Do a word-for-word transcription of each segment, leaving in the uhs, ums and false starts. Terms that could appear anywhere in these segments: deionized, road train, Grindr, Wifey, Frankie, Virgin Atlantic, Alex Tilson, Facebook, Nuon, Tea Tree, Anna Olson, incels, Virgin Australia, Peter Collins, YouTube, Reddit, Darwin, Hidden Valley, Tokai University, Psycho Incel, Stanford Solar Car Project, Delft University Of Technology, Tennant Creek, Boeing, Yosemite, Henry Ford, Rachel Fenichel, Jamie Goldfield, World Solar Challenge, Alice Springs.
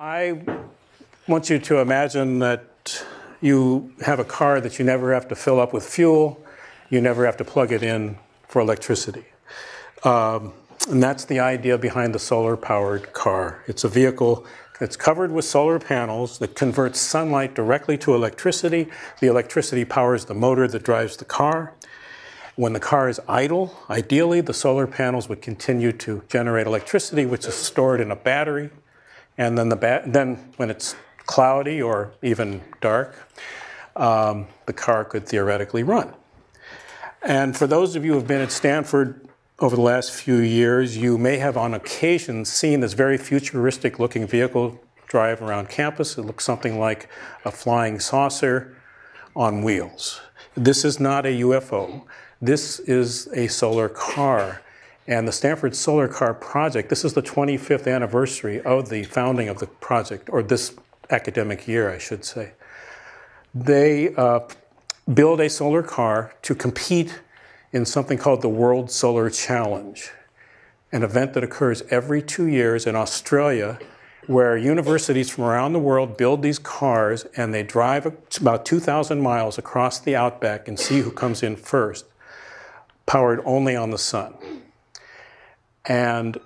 I want you to imagine that you have a car that you never have to fill up with fuel, you never have to plug it in for electricity. Um, and that's the idea behind the solar-powered car. It's a vehicle that's covered with solar panels that converts sunlight directly to electricity. The electricity powers the motor that drives the car. When the car is idle, ideally the solar panels would continue to generate electricity, which is stored in a battery. And then, the ba then when it's cloudy or even dark, um, the car could theoretically run. And for those of you who have been at Stanford over the last few years, you may have on occasion seen this very futuristic looking vehicle drive around campus. It looks something like a flying saucer on wheels. This is not a U F O. This is a solar car. And the Stanford Solar Car Project, this is the twenty-fifth anniversary of the founding of the project, or this academic year, I should say. They uh, build a solar car to compete in something called the World Solar Challenge, an event that occurs every two years in Australia, where universities from around the world build these cars and they drive about two thousand miles across the outback and see who comes in first, powered only on the sun. And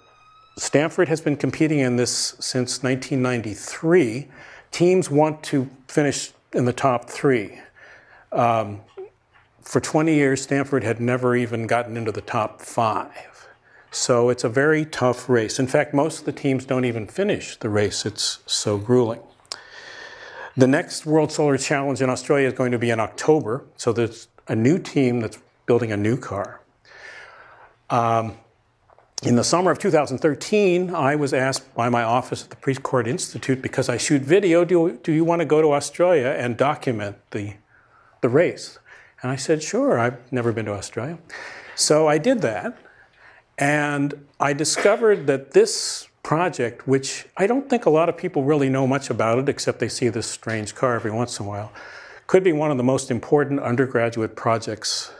Stanford has been competing in this since nineteen ninety-three. Teams want to finish in the top three. Um, for twenty years, Stanford had never even gotten into the top five. So it's a very tough race. In fact, most of the teams don't even finish the race. It's so grueling. The next World Solar Challenge in Australia is going to be in October. So there's a new team that's building a new car. Um, In the summer of two thousand thirteen, I was asked by my office at the Precourt Institute, because I shoot video, do, do you want to go to Australia and document the, the race? And I said, sure, I've never been to Australia. So I did that, and I discovered that this project, which I don't think a lot of people really know much about it, except they see this strange car every once in a while, could be one of the most important undergraduate projects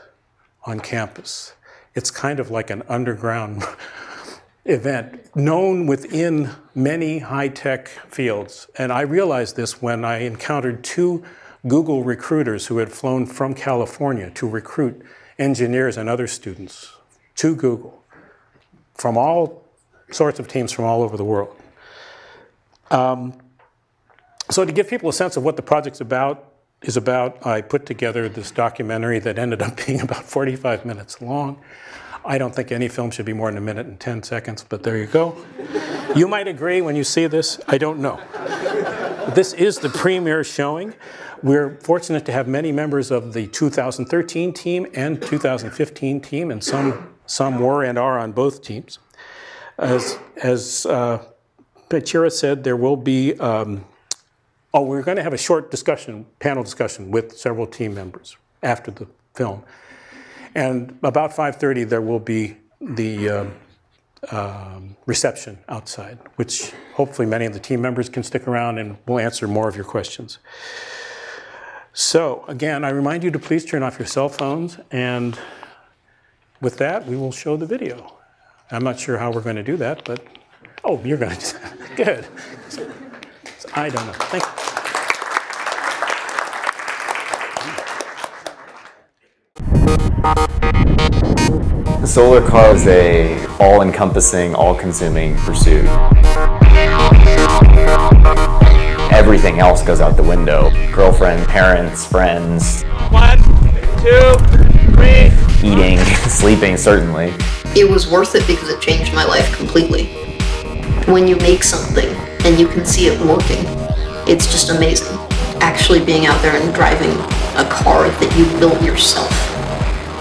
on campus. It's kind of like an underground event known within many high-tech fields. And I realized this when I encountered two Google recruiters who had flown from California to recruit engineers and other students to Google from all sorts of teams from all over the world. Um, so to give people a sense of what the project's about, is about, I put together this documentary that ended up being about forty-five minutes long. I don't think any film should be more than a minute and ten seconds, but there you go. You might agree when you see this, I don't know. This is the premiere showing. We're fortunate to have many members of the two thousand thirteen team and two thousand fifteen team, and some, some were and are on both teams. As, as uh, Pachira said, there will be um, Oh, we're going to have a short discussion, panel discussion with several team members after the film. And about five thirty, there will be the um, um, reception outside, which hopefully many of the team members can stick around and we'll answer more of your questions. So again, I remind you to please turn off your cell phones. And with that, we will show the video. I'm not sure how we're going to do that, but oh, you're going to do that. Good. So, I don't know. Thank you. The solar car is a all-encompassing, all-consuming pursuit. Everything else goes out the window. Girlfriend, parents, friends. One, two, three. Eating, sleeping, certainly. It was worth it because it changed my life completely. When you make something and you can see it working, it's just amazing. Actually being out there and driving a car that you built yourself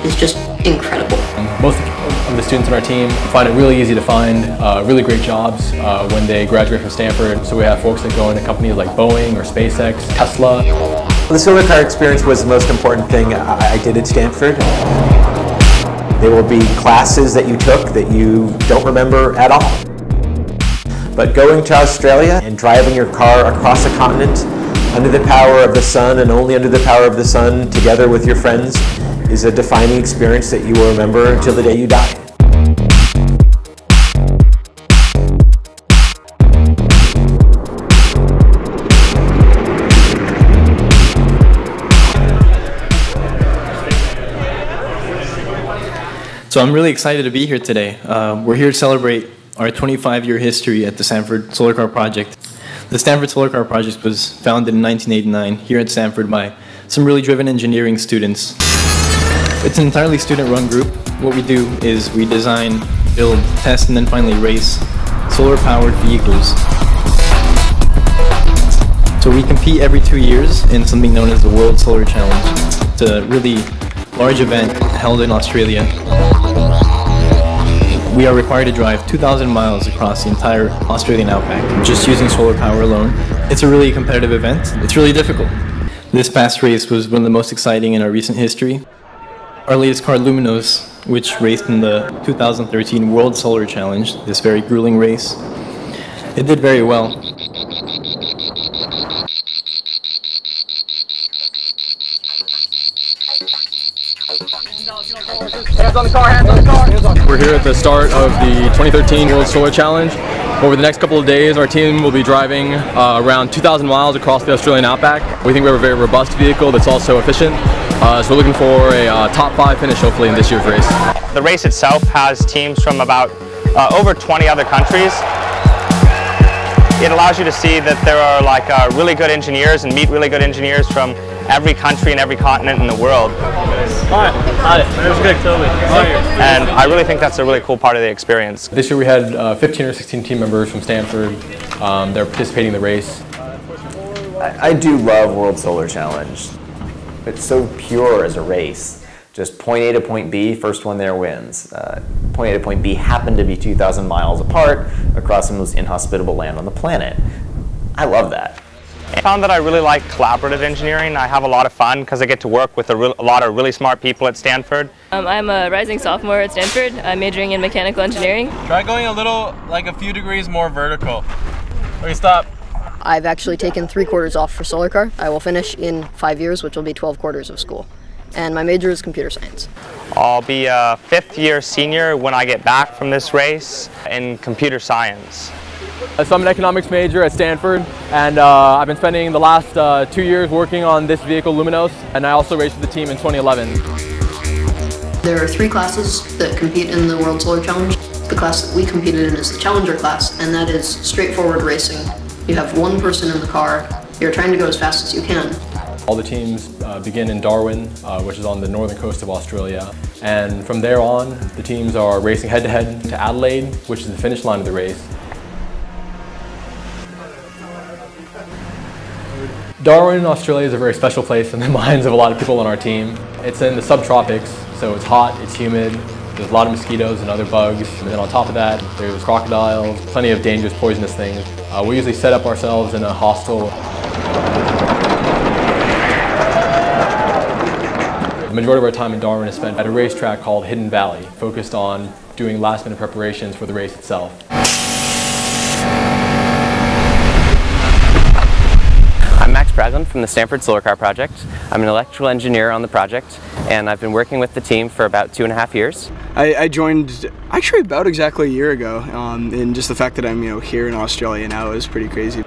is just incredible. Most of the students on our team find it really easy to find uh, really great jobs uh, when they graduate from Stanford. So we have folks that go into companies like Boeing or SpaceX, Tesla. The solar car experience was the most important thing I did at Stanford. There will be classes that you took that you don't remember at all. But going to Australia and driving your car across a continent under the power of the sun and only under the power of the sun together with your friends is a defining experience that you will remember until the day you die. So I'm really excited to be here today. Uh, we're here to celebrate our twenty-five year history at the Stanford Solar Car Project. The Stanford Solar Car Project was founded in nineteen eighty-nine here at Stanford by some really driven engineering students. It's an entirely student-run group. What we do is we design, build, test, and then finally race solar-powered vehicles. So we compete every two years in something known as the World Solar Challenge. It's a really large event held in Australia. We are required to drive two thousand miles across the entire Australian outback just using solar power alone. It's a really competitive event. It's really difficult. This past race was one of the most exciting in our recent history. Our latest car, Luminos, which raced in the two thousand thirteen World Solar Challenge, this very grueling race, it did very well. Hands on the car, hands on the car, hands on the car. We're here at the start of the twenty thirteen World Solar Challenge. Over the next couple of days, our team will be driving uh, around two thousand miles across the Australian outback. We think we have a very robust vehicle that's also efficient. Uh, so we're looking for a uh, top five finish hopefully in this year's race. The race itself has teams from about uh, over twenty other countries. It allows you to see that there are like uh, really good engineers and meet really good engineers from every country and every continent in the world. Hi. Hi. And I really think that's a really cool part of the experience. This year we had uh, fifteen or sixteen team members from Stanford um, that are participating in the race. I, I do love World Solar Challenge. It's so pure as a race. Just point A to point B, first one there wins. Uh, point A to point B happened to be two thousand miles apart across the most inhospitable land on the planet. I love that. I found that I really like collaborative engineering. I have a lot of fun because I get to work with a, real, a lot of really smart people at Stanford. Um, I'm a rising sophomore at Stanford. I'm majoring in mechanical engineering. Try going a little, like a few degrees more vertical. Okay, stop. I've actually taken three quarters off for Solar Car. I will finish in five years, which will be twelve quarters of school. And my major is computer science. I'll be a fifth year senior when I get back from this race in computer science. So I'm an economics major at Stanford, and uh, I've been spending the last uh, two years working on this vehicle, Luminos, and I also raced with the team in twenty eleven. There are three classes that compete in the World Solar Challenge. The class that we competed in is the Challenger class, and that is straightforward racing. You have one person in the car, you're trying to go as fast as you can. All the teams uh, begin in Darwin, uh, which is on the northern coast of Australia. And from there on, the teams are racing head-to-head to Adelaide, which is the finish line of the race. Darwin, Australia is a very special place in the minds of a lot of people on our team. It's in the subtropics, so it's hot, it's humid. There's a lot of mosquitoes and other bugs, and then on top of that, there's crocodiles, plenty of dangerous, poisonous things. Uh, we usually set up ourselves in a hostel. The majority of our time in Darwin is spent at a racetrack called Hidden Valley, focused on doing last-minute preparations for the race itself. I'm Max Praglin from the Stanford Solar Car Project. I'm an electrical engineer on the project, and I've been working with the team for about two and a half years. I, I joined actually about exactly a year ago, um, and just the fact that I'm you know here in Australia now is pretty crazy.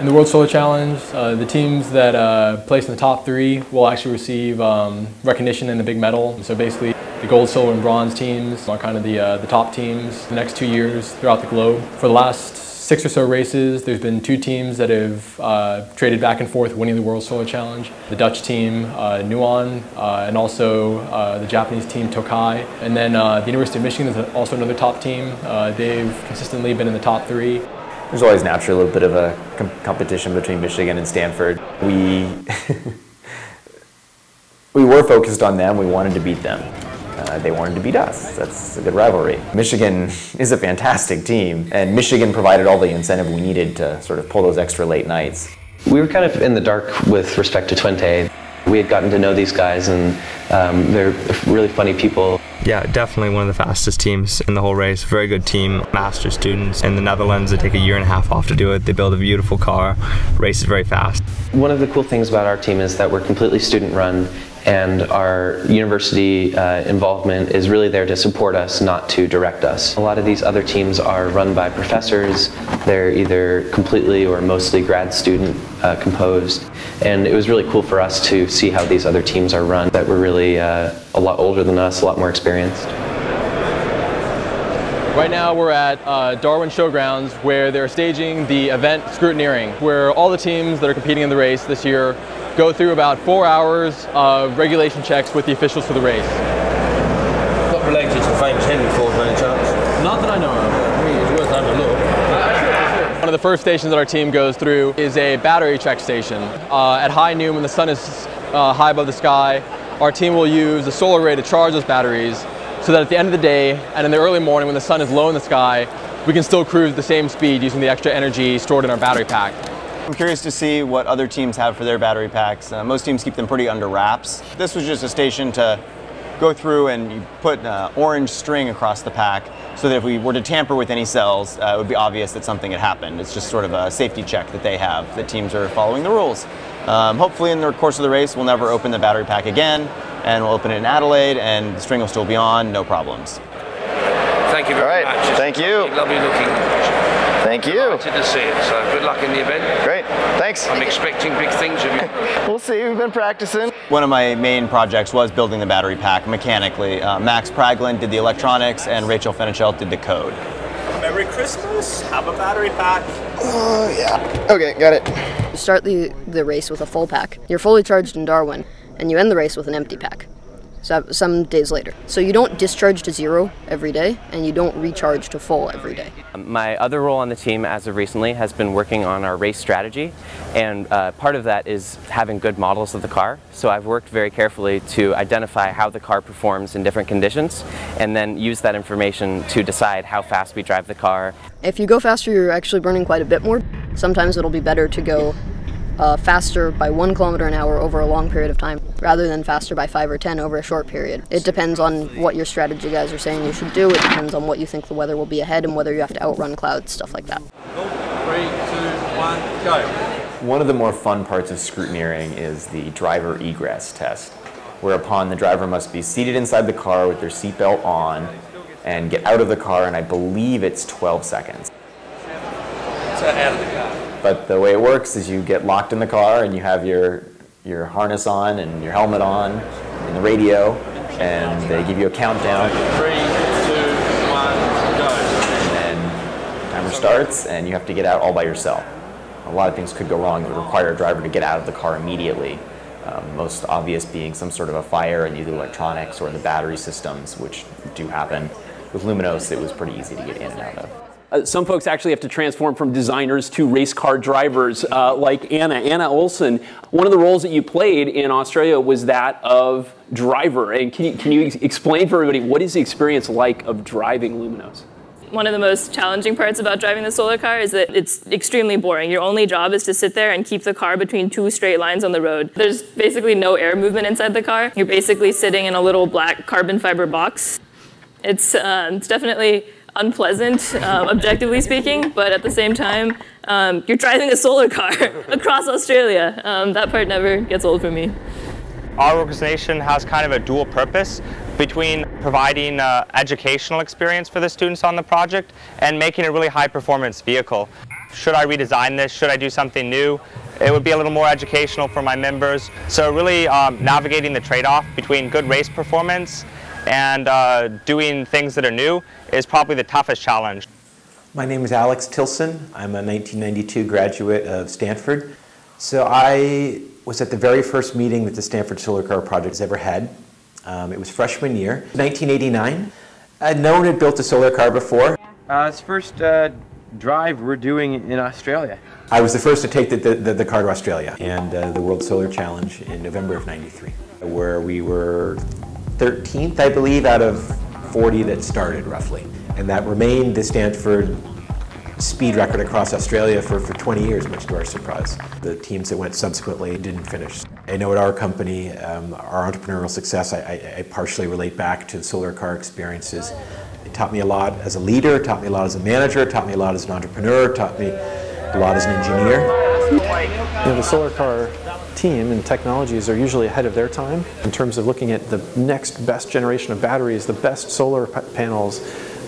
In the World Solar Challenge, uh, the teams that uh, place in the top three will actually receive um, recognition and a big medal. So basically, the gold, silver, and bronze teams are kind of the uh, the top teams the next two years throughout the globe. For the last six or so races, there's been two teams that have uh, traded back and forth winning the World Solar Challenge. The Dutch team, uh, Nuon, uh, and also uh, the Japanese team, Tokai. And then uh, the University of Michigan is also another top team. Uh, they've consistently been in the top three. There's always naturally a little bit of a com competition between Michigan and Stanford. We, we were focused on them. We wanted to beat them. Uh, they wanted to beat us. That's a good rivalry. Michigan is a fantastic team, and Michigan provided all the incentive we needed to sort of pull those extra late nights. We were kind of in the dark with respect to Twente. We had gotten to know these guys, and um, they're really funny people. Yeah, definitely one of the fastest teams in the whole race. Very good team, master students. In the Netherlands, they take a year and a half off to do it. They build a beautiful car, races very fast. One of the cool things about our team is that we're completely student-run, and our university uh, involvement is really there to support us, not to direct us. A lot of these other teams are run by professors. They're either completely or mostly grad student uh, composed, and it was really cool for us to see how these other teams are run that were really uh, a lot older than us, a lot more experienced. Right now we're at uh, Darwin Showgrounds, where they're staging the event scrutineering, where all the teams that are competing in the race this year go through about four hours of regulation checks with the officials for the race. Not related to the famous Henry Ford, by any chance? Not that I know of. It's worth having a look. One of the first stations that our team goes through is a battery check station. Uh, at high noon, when the sun is uh, high above the sky, our team will use a solar array to charge those batteries so that at the end of the day and in the early morning when the sun is low in the sky, we can still cruise at the same speed using the extra energy stored in our battery pack. I'm curious to see what other teams have for their battery packs. Uh, most teams keep them pretty under wraps. This was just a station to go through and you put uh, orange string across the pack so that if we were to tamper with any cells, uh, it would be obvious that something had happened. It's just sort of a safety check that they have, that teams are following the rules. Um, hopefully in the course of the race, we'll never open the battery pack again, and we'll open it in Adelaide, and the string will still be on, no problems. Thank you very All right. much. It's Thank lovely, you. Lovely looking. Thank you. I'm excited to see it, so good luck in the event. Great, thanks. I'm expecting big things of you. We'll see, we've been practicing. One of my main projects was building the battery pack mechanically. Uh, Max Praglin did the electronics and Rachel Fenichel did the code. Merry Christmas, have a battery pack. Oh yeah, okay, got it. You start the, the race with a full pack. You're fully charged in Darwin, and you end the race with an empty pack. So some days later. So you don't discharge to zero every day, and you don't recharge to full every day. My other role on the team as of recently has been working on our race strategy, and uh, part of that is having good models of the car. So I've worked very carefully to identify how the car performs in different conditions, and then use that information to decide how fast we drive the car. If you go faster, you're actually burning quite a bit more. Sometimes it'll be better to go Uh, faster by one kilometer an hour over a long period of time, rather than faster by five or ten over a short period. It depends on what your strategy guys are saying you should do. It depends on what you think the weather will be ahead and whether you have to outrun clouds, stuff like that. three, two, one, go. One of the more fun parts of scrutineering is the driver egress test, whereupon the driver must be seated inside the car with their seatbelt on and get out of the car, and I believe it's twelve seconds. So out of the car. But the way it works is you get locked in the car and you have your, your harness on and your helmet on and the radio, and they give you a countdown. Three, two, one, go. And then timer starts and you have to get out all by yourself. A lot of things could go wrong that would require a driver to get out of the car immediately. Um, most obvious being some sort of a fire in either electronics or the battery systems, which do happen. With Luminos, it was pretty easy to get in and out of. Uh, some folks actually have to transform from designers to race car drivers, uh, like Anna. Anna Olson, one of the roles that you played in Australia was that of driver. And can you, can you ex explain for everybody, what is the experience like of driving Luminos? One of the most challenging parts about driving the solar car is that it's extremely boring. Your only job is to sit there and keep the car between two straight lines on the road. There's basically no air movement inside the car. You're basically sitting in a little black carbon fiber box. It's, uh, it's definitely unpleasant, um, objectively speaking, but at the same time, um, you're driving a solar car across Australia. Um, that part never gets old for me. Our organization has kind of a dual purpose between providing uh, educational experience for the students on the project and making a really high performance vehicle. Should I redesign this? Should I do something new? It would be a little more educational for my members. So really um, navigating the trade-off between good race performance and uh, doing things that are new is probably the toughest challenge. My name is Alex Tilson. I'm a nineteen ninety-two graduate of Stanford. So I was at the very first meeting that the Stanford Solar Car Project has ever had. Um, it was freshman year, nineteen eighty-nine. Uh, no one had built a solar car before. Uh, it's first uh, drive we're doing in Australia. I was the first to take the, the, the car to Australia and uh, the World Solar Challenge in November of ninety-three, where we were thirteenth, I believe, out of forty that started, roughly. And that remained the Stanford speed record across Australia for, for twenty years, much to our surprise. The teams that went subsequently didn't finish. I know at our company, um, our entrepreneurial success, I, I, I partially relate back to solar car experiences. It taught me a lot as a leader, taught me a lot as a manager, taught me a lot as an entrepreneur, taught me a lot as an engineer. You know, the solar car team and technologies are usually ahead of their time in terms of looking at the next best generation of batteries, the best solar panels,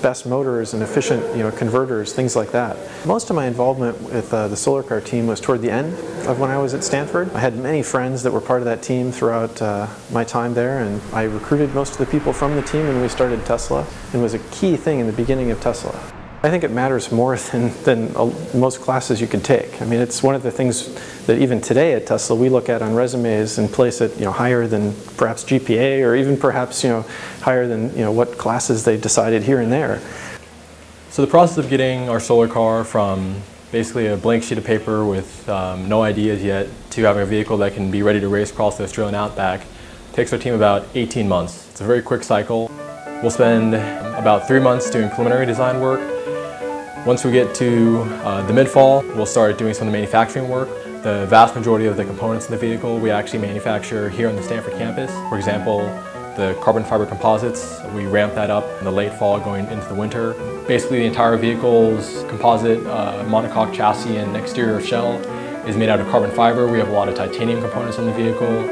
best motors and efficient, you know, converters, things like that. Most of my involvement with uh, the solar car team was toward the end of when I was at Stanford. I had many friends that were part of that team throughout uh, my time there, and I recruited most of the people from the team, and we started Tesla. It was a key thing in the beginning of Tesla. I think it matters more than, than most classes you can take. I mean, it's one of the things that even today at Tesla we look at on resumes and place it, you know, higher than perhaps G P A, or even perhaps, you know, higher than, you know, what classes they decided here and there. So the process of getting our solar car from basically a blank sheet of paper with um, no ideas yet to having a vehicle that can be ready to race across the Australian outback takes our team about eighteen months. It's a very quick cycle. We'll spend about three months doing preliminary design work. Once we get to uh, the mid-fall, we'll start doing some of the manufacturing work. The vast majority of the components in the vehicle we actually manufacture here on the Stanford campus. For example, the carbon fiber composites, we ramp that up in the late fall going into the winter. Basically, the entire vehicle's composite uh, monocoque chassis and exterior shell is made out of carbon fiber. We have a lot of titanium components in the vehicle.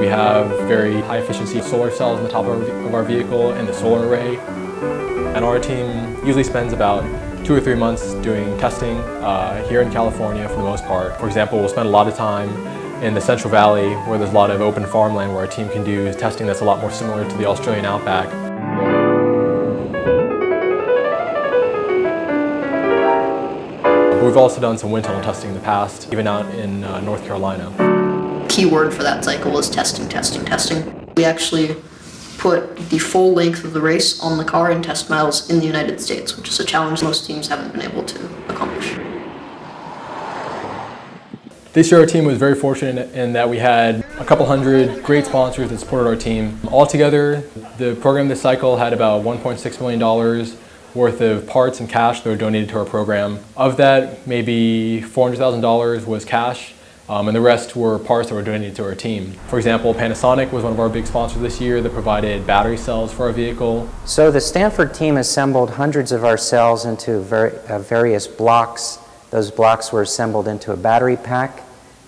We have very high-efficiency solar cells on the top of our vehicle and the solar array. And our team usually spends about two or three months doing testing uh, here in California for the most part. For example, we'll spend a lot of time in the Central Valley where there's a lot of open farmland where our team can do testing that's a lot more similar to the Australian outback. But we've also done some wind tunnel testing in the past, even out in uh, North Carolina. Key word for that cycle was testing, testing, testing. We actually put the full length of the race on the car in test miles in the United States, which is a challenge most teams haven't been able to accomplish. This year our team was very fortunate in that we had a couple hundred great sponsors that supported our team. Altogether, the program this cycle had about one point six million dollars worth of parts and cash that were donated to our program. Of that, maybe four hundred thousand dollars was cash. Um, and the rest were parts that were donated to our team. For example, Panasonic was one of our big sponsors this year that provided battery cells for our vehicle. So the Stanford team assembled hundreds of our cells into ver uh, various blocks. Those blocks were assembled into a battery pack,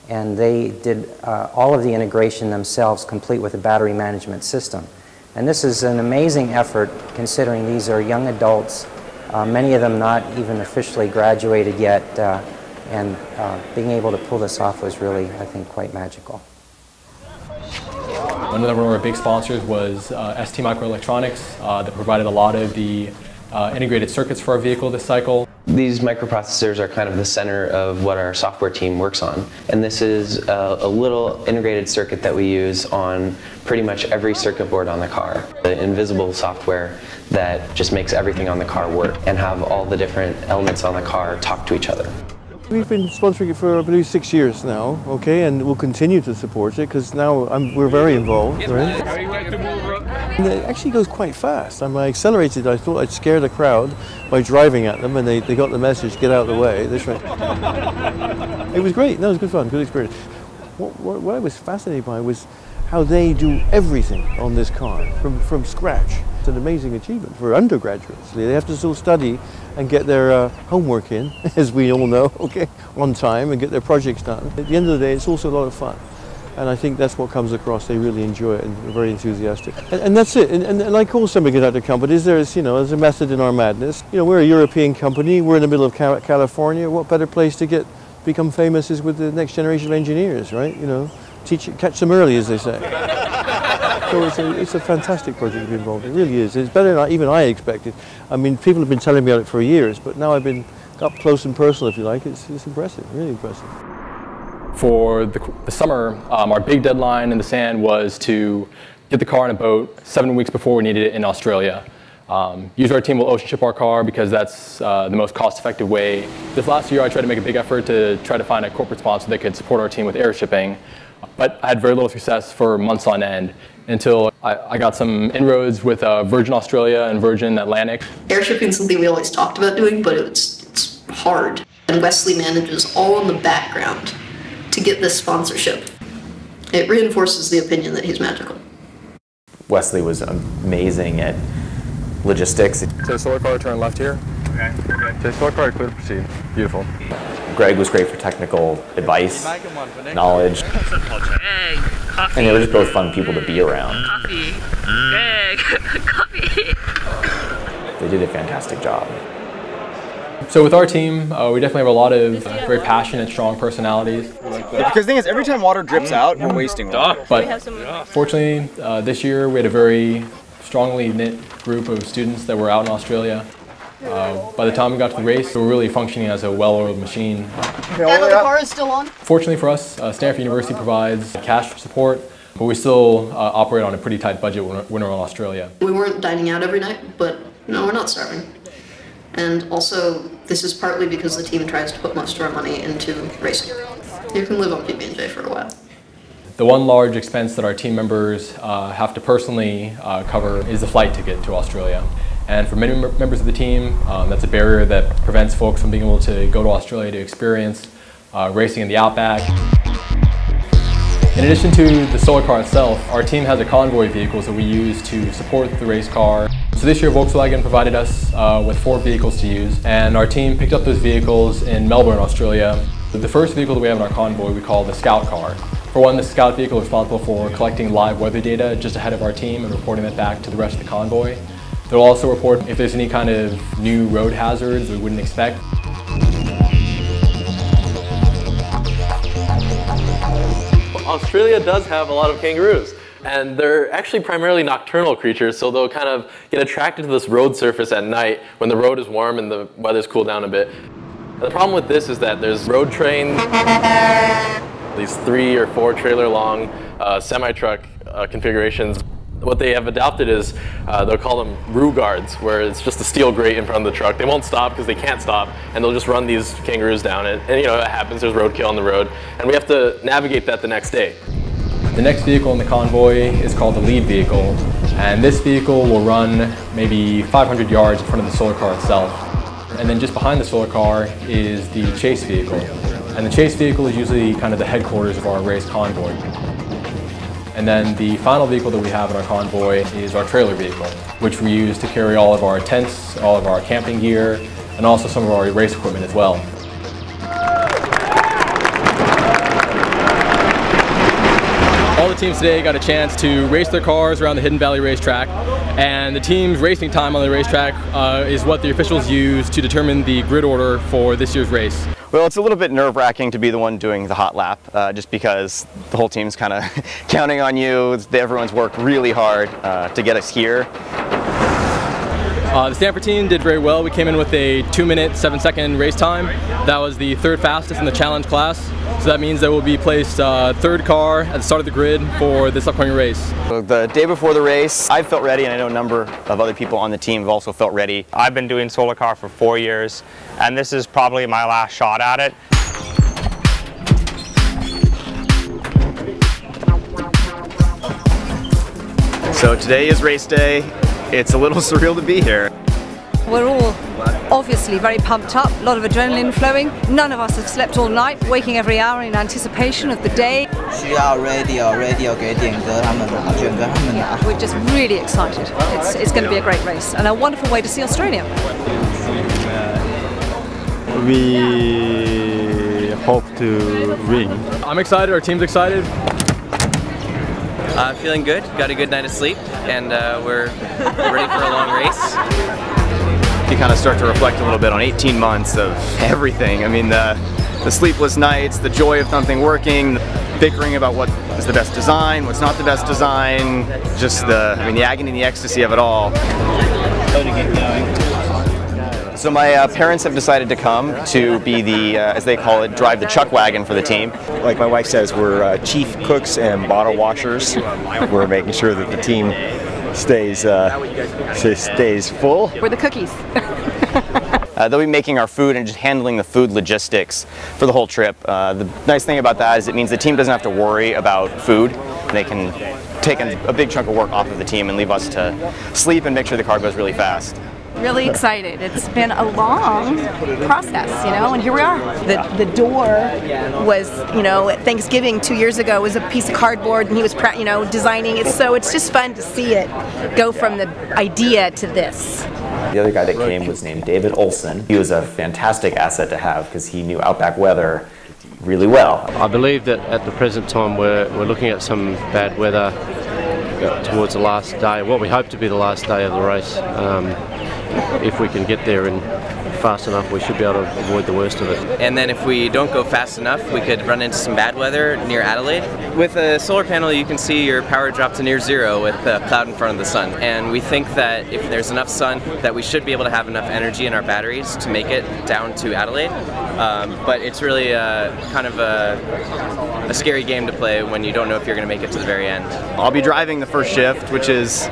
and they did uh, all of the integration themselves, complete with a battery management system. And this is an amazing effort, considering these are young adults, uh, many of them not even officially graduated yet. Uh, And uh, being able to pull this off was really, I think, quite magical. Another one of our big sponsors was uh, STMicroelectronics uh, that provided a lot of the uh, integrated circuits for our vehicle this cycle. These microprocessors are kind of the center of what our software team works on. And this is a, a little integrated circuit that we use on pretty much every circuit board on the car. The invisible software that just makes everything on the car work and have all the different elements on the car talk to each other. We've been sponsoring it for I believe six years now, okay, and we'll continue to support it because now I'm, we're very involved, right? And it actually goes quite fast. I mean, I accelerated, I thought I'd scare the crowd by driving at them, and they, they got the message, get out of the way. This way. It was great, no, it was good fun, good experience. What, what, what I was fascinated by was how they do everything on this car from, from scratch. It's an amazing achievement for undergraduates. They have to still study and get their uh, homework in, as we all know, okay, on time and get their projects done. At the end of the day, it's also a lot of fun. And I think that's what comes across. They really enjoy it and are very enthusiastic. And, and that's it. And, and, and like all semiconductor companies, there's, you know, there's a method in our madness. You know, we're a European company. We're in the middle of California. What better place to get become famous is with the next generation of engineers, right? You know, teach, catch them early, as they say. So it's a, it's a fantastic project to be involved in, it really is. It's better than I, even I expected. I mean, people have been telling me about it for years, but now I've been up close and personal, if you like. It's, it's impressive, really impressive. For the, the summer, um, our big deadline in the sand was to get the car in a boat seven weeks before we needed it in Australia. Um, usually our team will ocean ship our car because that's uh, the most cost-effective way. This last year I tried to make a big effort to try to find a corporate sponsor that could support our team with air shipping, but I had very little success for months on end, until I, I got some inroads with uh, Virgin Australia and Virgin Atlantic. Air shipping is something we always talked about doing, but it's, it's hard. And Wesley manages all in the background to get this sponsorship. It reinforces the opinion that he's magical. Wesley was amazing at logistics. So solar car, turn left here. Okay. Okay. So solar car, clear to proceed. Beautiful. Greg was great for technical advice, knowledge, egg, and they were just both fun people to be around. Coffee, egg, coffee. they did a fantastic job. So with our team, uh, we definitely have a lot of very passionate, strong personalities. Yeah, because the thing is, every time water drips out, we're wasting water. But fortunately, uh, this year we had a very strongly knit group of students that were out in Australia. Uh, by the time we got to the race, we were really functioning as a well-oiled machine. Okay, the car is still on. Fortunately for us, uh, Stanford University provides cash support, but we still uh, operate on a pretty tight budget when we're in Australia. We weren't dining out every night, but no, we're not starving. And also, this is partly because the team tries to put most of our money into racing. You can live on P B and J for a while. The one large expense that our team members uh, have to personally uh, cover is the flight ticket to Australia. And for many members of the team, um, that's a barrier that prevents folks from being able to go to Australia to experience uh, racing in the outback. In addition to the solar car itself, our team has a convoy of vehicles that we use to support the race car. So this year, Volkswagen provided us uh, with four vehicles to use, and our team picked up those vehicles in Melbourne, Australia. The first vehicle that we have in our convoy we call the Scout Car. For one, the Scout vehicle is responsible for collecting live weather data just ahead of our team and reporting that back to the rest of the convoy. They'll also report if there's any kind of new road hazards we wouldn't expect. Australia does have a lot of kangaroos, and they're actually primarily nocturnal creatures, so they'll kind of get attracted to this road surface at night when the road is warm and the weather's cooled down a bit. The problem with this is that there's road trains, these three or four trailer long uh, semi-truck uh, configurations. What they have adopted is, uh, they'll call them roo guards, where it's just a steel grate in front of the truck. They won't stop because they can't stop, and they'll just run these kangaroos down. And, and you know, it happens, there's roadkill on the road, and we have to navigate that the next day. The next vehicle in the convoy is called the lead vehicle, and this vehicle will run maybe five hundred yards in front of the solar car itself. And then just behind the solar car is the chase vehicle. And the chase vehicle is usually kind of the headquarters of our race convoy. And then the final vehicle that we have in our convoy is our trailer vehicle, which we use to carry all of our tents, all of our camping gear, and also some of our race equipment as well. All the teams today got a chance to race their cars around the Hidden Valley racetrack, and the team's racing time on the racetrack uh, is what the officials use to determine the grid order for this year's race. Well, it's a little bit nerve-wracking to be the one doing the hot lap, uh, just because the whole team's kind of counting on you. Everyone's worked really hard uh, to get us here. Uh, the Stanford team did very well. We came in with a two minute, seven second race time. That was the third fastest in the challenge class. So that means that we'll be placed uh, third car at the start of the grid for this upcoming race. So the day before the race, I felt ready, and I know a number of other people on the team have also felt ready. I've been doing solar car for four years, and this is probably my last shot at it. So today is race day. It's a little surreal to be here. We're all obviously very pumped up, a lot of adrenaline flowing. None of us have slept all night, waking every hour in anticipation of the day. We're just really excited. It's, it's going to be a great race and a wonderful way to see Australia. We hope to win. I'm excited, our team's excited. Uh, feeling good, got a good night of sleep, and uh, we're ready for a long race. You kind of start to reflect a little bit on eighteen months of everything. I mean, the, the sleepless nights, the joy of something working, bickering about what is the best design, what's not the best design, just the, I mean, the agony and the ecstasy of it all. So my uh, parents have decided to come to be the, uh, as they call it, drive the chuck wagon for the team. Like my wife says, we're uh, chief cooks and bottle washers. We're making sure that the team stays uh, stays full. We're the cookies. uh, they'll be making our food and just handling the food logistics for the whole trip. Uh, the nice thing about that is it means the team doesn't have to worry about food. They can take a big chunk of work off of the team and leave us to sleep and make sure the car goes really fast. Really excited. It's been a long process, you know, and here we are. The, the door was, you know, at Thanksgiving two years ago was a piece of cardboard, and he was, you know, designing it. So it's just fun to see it go from the idea to this. The other guy that came was named David Olson. He was a fantastic asset to have because he knew outback weather really well. I believe that at the present time we're, we're looking at some bad weather towards the last day, what we hope to be the last day of the race. Um, if we can get there and fast enough, we should be able to avoid the worst of it. And then if we don't go fast enough, we could run into some bad weather near Adelaide. With a solar panel, you can see your power drop to near zero with a cloud in front of the sun. And we think that if there's enough sun, that we should be able to have enough energy in our batteries to make it down to Adelaide. Um, but it's really a, kind of a, a scary game to play when you don't know if you're going to make it to the very end. I'll be driving the first shift, which is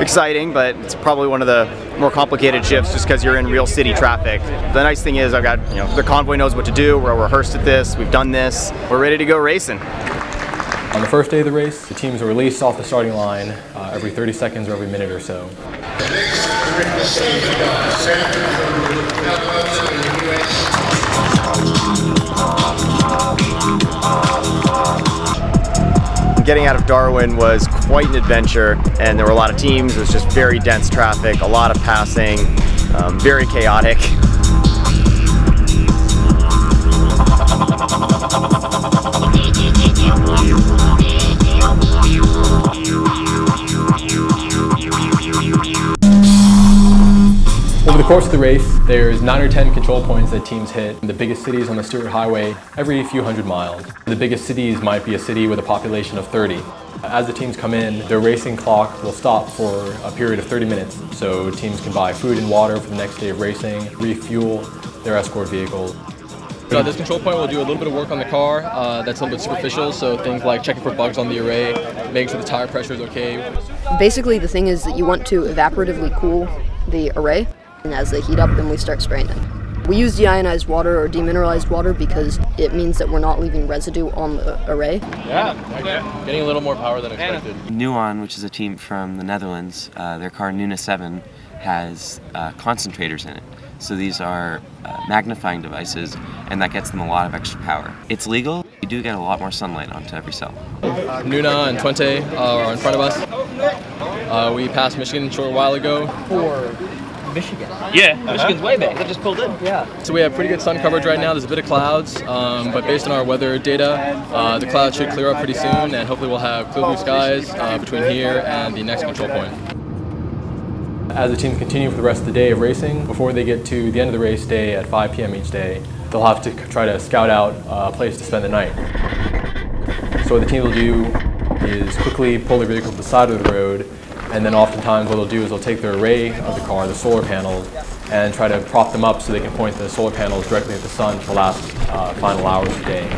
exciting, but it's probably one of the more complicated shifts just because you're in real city traffic. The nice thing is I've got, you know, the convoy knows what to do, we're rehearsed at this, we've done this, we're ready to go racing. On the first day of the race, the teams are released off the starting line uh, every thirty seconds or every minute or so. Getting out of Darwin was quite an adventure, and there were a lot of teams. It was just very dense traffic, a lot of passing, um, very chaotic. Over the course of the race, there's nine or ten control points that teams hit in the biggest cities on the Stewart Highway every few hundred miles. The biggest cities might be a city with a population of thirty. As the teams come in, their racing clock will stop for a period of thirty minutes, so teams can buy food and water for the next day of racing, refuel their escort vehicles. So this control point will do a little bit of work on the car uh, that's a little bit superficial, so things like checking for bugs on the array, making sure the tire pressure is okay. Basically the thing is that you want to evaporatively cool the array, and as they heat up, then we start spraying them. We use deionized water or demineralized water because it means that we're not leaving residue on the array. Yeah, getting a little more power than expected. Nuon, which is a team from the Netherlands, uh, their car Nuna seven has uh, concentrators in it. So these are uh, magnifying devices, and that gets them a lot of extra power. It's legal. You do get a lot more sunlight onto every cell. Nuna and Twente uh, are in front of us. Uh, we passed Michigan a short while ago. Four. Michigan. Yeah, uh-huh. Michigan's way back. They just pulled in. Yeah. So we have pretty good sun coverage right now. There's a bit of clouds, um, but based on our weather data, uh, the clouds should clear up pretty soon, and hopefully we'll have clear blue skies uh, between here and the next control point. As the teams continue for the rest of the day of racing, before they get to the end of the race day at five p m each day, they'll have to try to scout out a place to spend the night. So what the team will do is quickly pull their vehicle to the side of the road. And then oftentimes what they'll do is they'll take their array of the car, the solar panels, and try to prop them up so they can point the solar panels directly at the sun for the last uh, final hours of the day.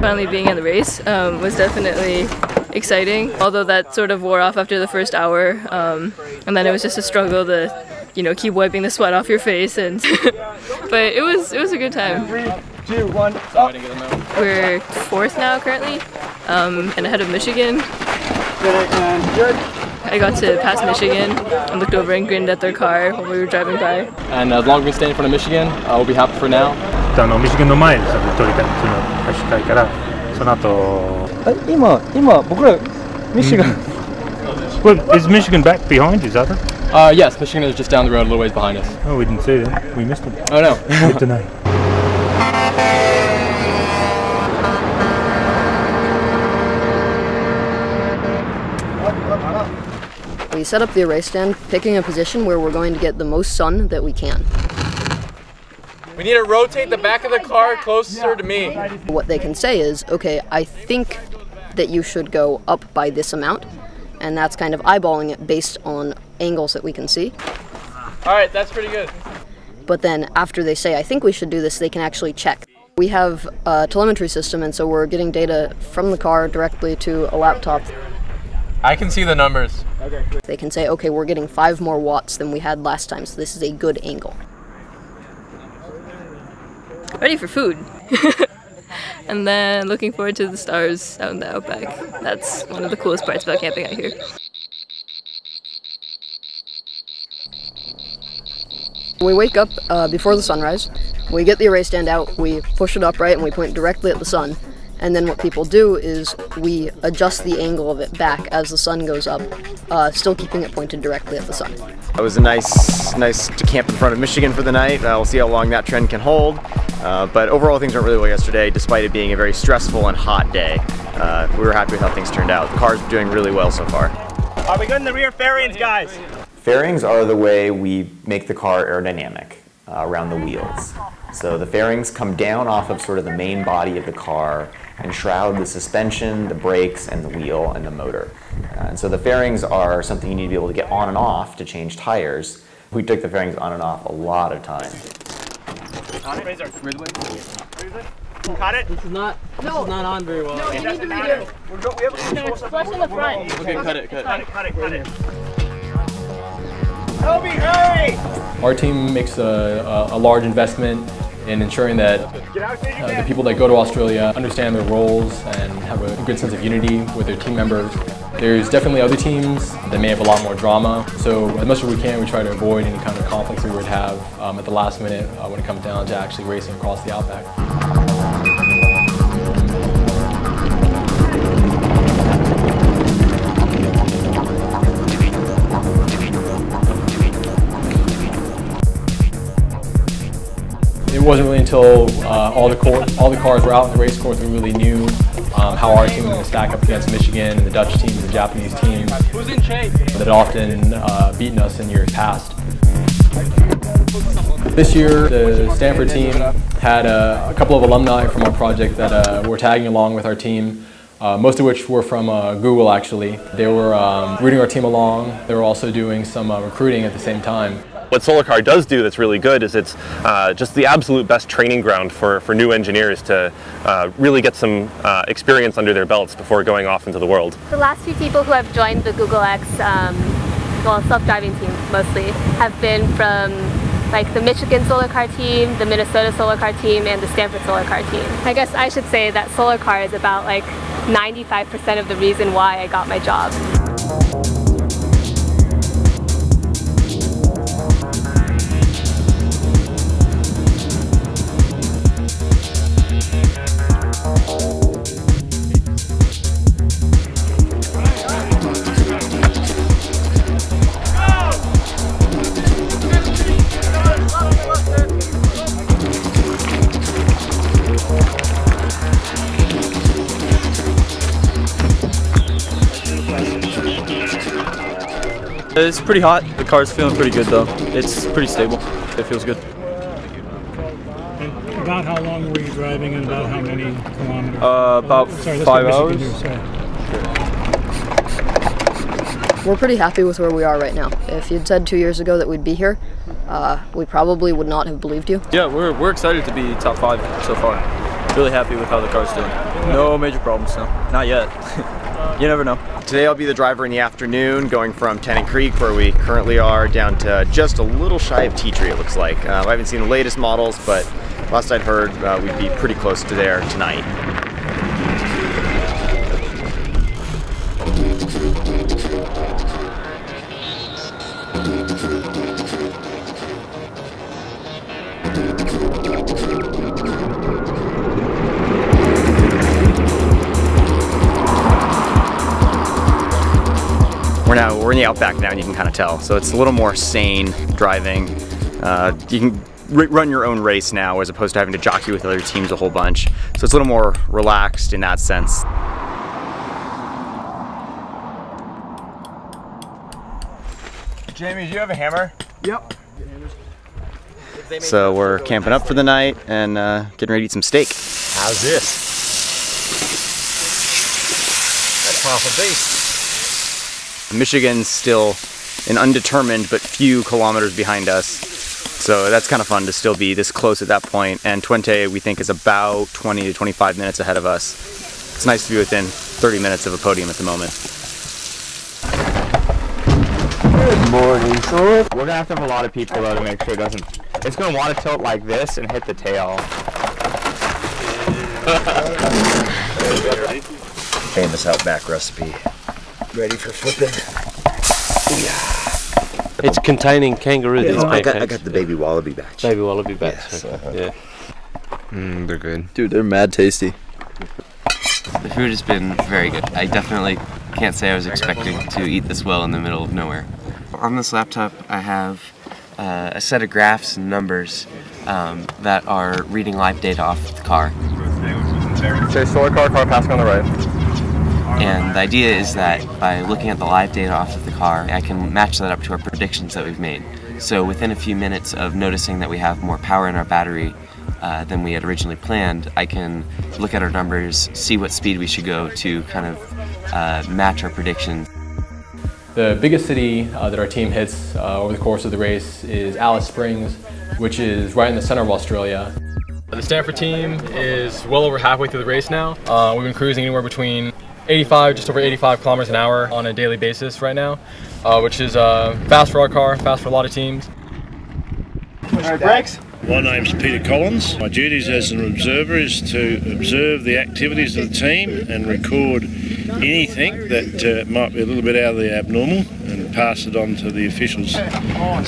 Finally being in the race um, was definitely exciting, although that sort of wore off after the first hour, um, and then it was just a struggle to, you know, keep wiping the sweat off your face, and but it was it was a good time. Three, two, one, up. We're fourth now currently, um, and ahead of Michigan. I got to pass Michigan and looked over and grinned at their car while we were driving by. And as long as we stay in front of Michigan, uh, we'll be happy for now. Michigan no mai, Well, is Michigan back behind you, Zata? Uh, yes, Michigan is just down the road a little ways behind us. Oh, we didn't see them. We missed them. Oh no. Good to know. We set up the array stand, picking a position where we're going to get the most sun that we can. We need to rotate the back of the car closer to me. What they can say is, okay, I think that you should go up by this amount, and that's kind of eyeballing it based on angles that we can see. All right, that's pretty good. But then after they say, I think we should do this, they can actually check. We have a telemetry system, and so we're getting data from the car directly to a laptop. I can see the numbers. Okay. They can say, okay, we're getting five more watts than we had last time, so this is a good angle. Ready for food. And then looking forward to the stars out in the outback. That's one of the coolest parts about camping out here. We wake up uh, before the sunrise, we get the array stand out, we push it upright, and we point directly at the sun. And then what people do is we adjust the angle of it back as the sun goes up, uh, still keeping it pointed directly at the sun. It was a nice, nice to camp in front of Michigan for the night. Uh, we'll see how long that trend can hold. Uh, but overall, things went really well yesterday, despite it being a very stressful and hot day. uh, we were happy with how things turned out. The car's doing really well so far. Are we good in the rear fairings, guys? Fairings are the way we make the car aerodynamic uh, around the wheels. So the fairings come down off of sort of the main body of the car and shroud the suspension, the brakes, and the wheel, and the motor. Uh, and so the fairings are something you need to be able to get on and off to change tires. We took the fairings on and off a lot of time. On it, Razor. Ridgeway. Caught it? This is not, this no. is not on very well. No, you need to redo. We're go, we have a no, it's flush in the front. Okay, cut it, cut it. Cut it, cut it, cut it. Toby, hurry! Our team makes a, a, a large investment in ensuring that uh, the people that go to Australia understand their roles and have a good sense of unity with their team members. There's definitely other teams that may have a lot more drama, so as much as we can, we try to avoid any kind of conflicts we would have um, at the last minute uh, when it comes down to actually racing across the Outback. It wasn't really until uh, all, the all the cars were out in the race course we really knew Um, how our team will stack up against Michigan and the Dutch teams, the Japanese teams that had often uh, beaten us in years past. This year, the Stanford team had uh, a couple of alumni from our project that uh, were tagging along with our team, uh, most of which were from uh, Google, actually. They were um, rooting our team along. They were also doing some uh, recruiting at the same time. What Solar Car does do that's really good is it's uh, just the absolute best training ground for, for new engineers to uh, really get some uh, experience under their belts before going off into the world. The last few people who have joined the Google X, um, well, self-driving team mostly, have been from like the Michigan Solar Car team, the Minnesota Solar Car team, and the Stanford Solar Car team. I guess I should say that Solar Car is about like ninety-five percent of the reason why I got my job. It's pretty hot. The car's feeling pretty good though. It's pretty stable. It feels good. And about how long were you driving and about how many kilometers? Uh, about Sorry, five hours. Sure. We're pretty happy with where we are right now. If you'd said two years ago that we'd be here, uh, we probably would not have believed you. Yeah, we're, we're excited to be top five so far. Really happy with how the car's doing. No major problems, no. Not yet. You never know. Today I'll be the driver in the afternoon, going from Tennant Creek, where we currently are, down to just a little shy of Tea Tree, it looks like. Uh, I haven't seen the latest models, but last I'd heard, uh, we'd be pretty close to there tonight. We're now we're in the Outback now, and you can kind of tell. So it's a little more sane driving. Uh, you can r run your own race now, as opposed to having to jockey with other teams a whole bunch. So it's a little more relaxed in that sense. Jamie, do you have a hammer? Yep. So we're camping up for the night and uh, getting ready to eat some steak. How's this? That's half a beast. Michigan's still an undetermined but few kilometers behind us, so that's kind of fun to still be this close at that point. And Twente, we think, is about twenty to twenty-five minutes ahead of us. It's nice to be within thirty minutes of a podium at the moment. Good morning, sir. We're gonna have to have a lot of people though to make sure it doesn't. It's gonna want to tilt like this and hit the tail. Famous Outback recipe. Ready for flipping. Yeah. It's containing kangaroo. Yeah. These oh, I, got, I got the baby wallaby batch. Baby wallaby batch. Yes. Okay. Yeah. Mm, they're good. Dude, they're mad tasty. The food has been very good. I definitely can't say I was expecting to eat this well in the middle of nowhere. On this laptop, I have uh, a set of graphs and numbers um, that are reading live data off the car. Say Solar Car, car passing on the right. And the idea is that by looking at the live data off of the car, I can match that up to our predictions that we've made. So within a few minutes of noticing that we have more power in our battery uh, than we had originally planned, I can look at our numbers, see what speed we should go to kind of uh, match our predictions. The biggest city uh, that our team hits uh, over the course of the race is Alice Springs, which is right in the center of Australia. The Stanford team is well over halfway through the race now. Uh, we've been cruising anywhere between eighty-five, just over eighty-five kilometers an hour on a daily basis right now, uh, which is uh, fast for our car, fast for a lot of teams. All right, brakes. My name's Peter Collins. My duties as an observer is to observe the activities of the team and record anything that uh, might be a little bit out of the abnormal and pass it on to the officials.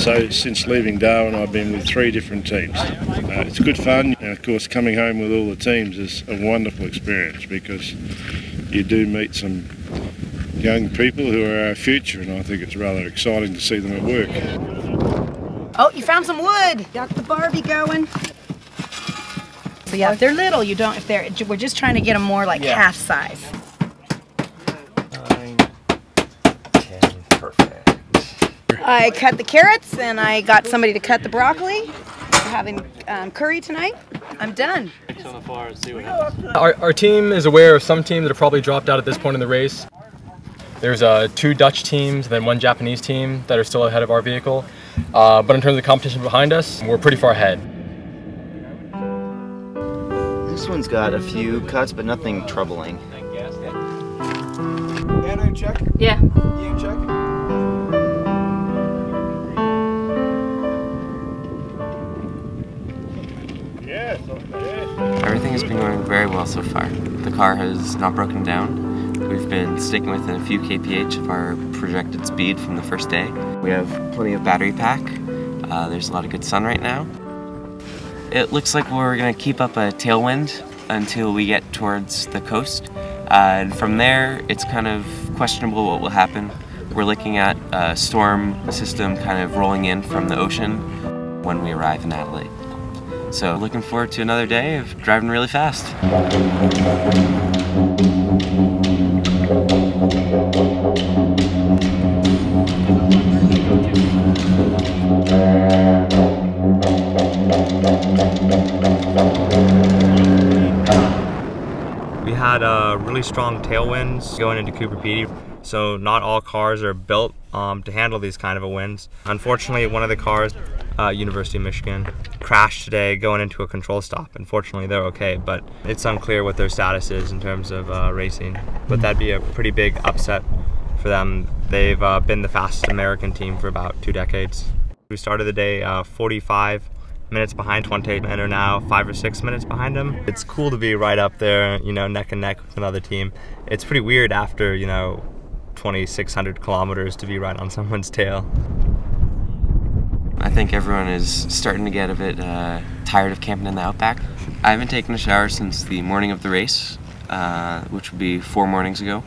So since leaving Darwin, I've been with three different teams. Uh, it's good fun, and of course coming home with all the teams is a wonderful experience, because you do meet some young people who are our future, and I think it's rather exciting to see them at work. Oh, you found some wood! Got the Barbie going. So yeah, if they're little, you don't, if they're, we're just trying to get them more like yeah. half size. Nine, ten, perfect. I cut the carrots, and I got somebody to cut the broccoli. We're having um, curry tonight. I'm done. On the bar and see what happens. Our, our team is aware of some teams that have probably dropped out at this point in the race. There's uh, two Dutch teams and then one Japanese team that are still ahead of our vehicle. Uh, but in terms of the competition behind us, we're pretty far ahead. This one's got a few cuts, but nothing troubling. Anna, you check? Yeah. You check? Yes. Everything has been going very well so far. The car has not broken down. We've been sticking within a few kph of our projected speed from the first day. We have plenty of battery pack. Uh, there's a lot of good sun right now. It looks like we're going to keep up a tailwind until we get towards the coast. Uh, and from there, it's kind of questionable what will happen. We're looking at a storm system kind of rolling in from the ocean when we arrive in Adelaide. So looking forward to another day of driving really fast. Had uh, really strong tailwinds going into Cooper Pedy, so not all cars are built um, to handle these kind of a winds. Unfortunately, one of the cars, uh, University of Michigan, crashed today going into a control stop. Unfortunately, they're okay, but it's unclear what their status is in terms of uh, racing. But that'd be a pretty big upset for them. They've uh, been the fastest American team for about two decades. We started the day uh, forty-five minutes behind Twente and are now five or six minutes behind them. It's cool to be right up there, you know, neck and neck with another team. It's pretty weird after, you know, twenty-six hundred kilometers to be right on someone's tail. I think everyone is starting to get a bit uh, tired of camping in the outback. I haven't taken a shower since the morning of the race, uh, which would be four mornings ago,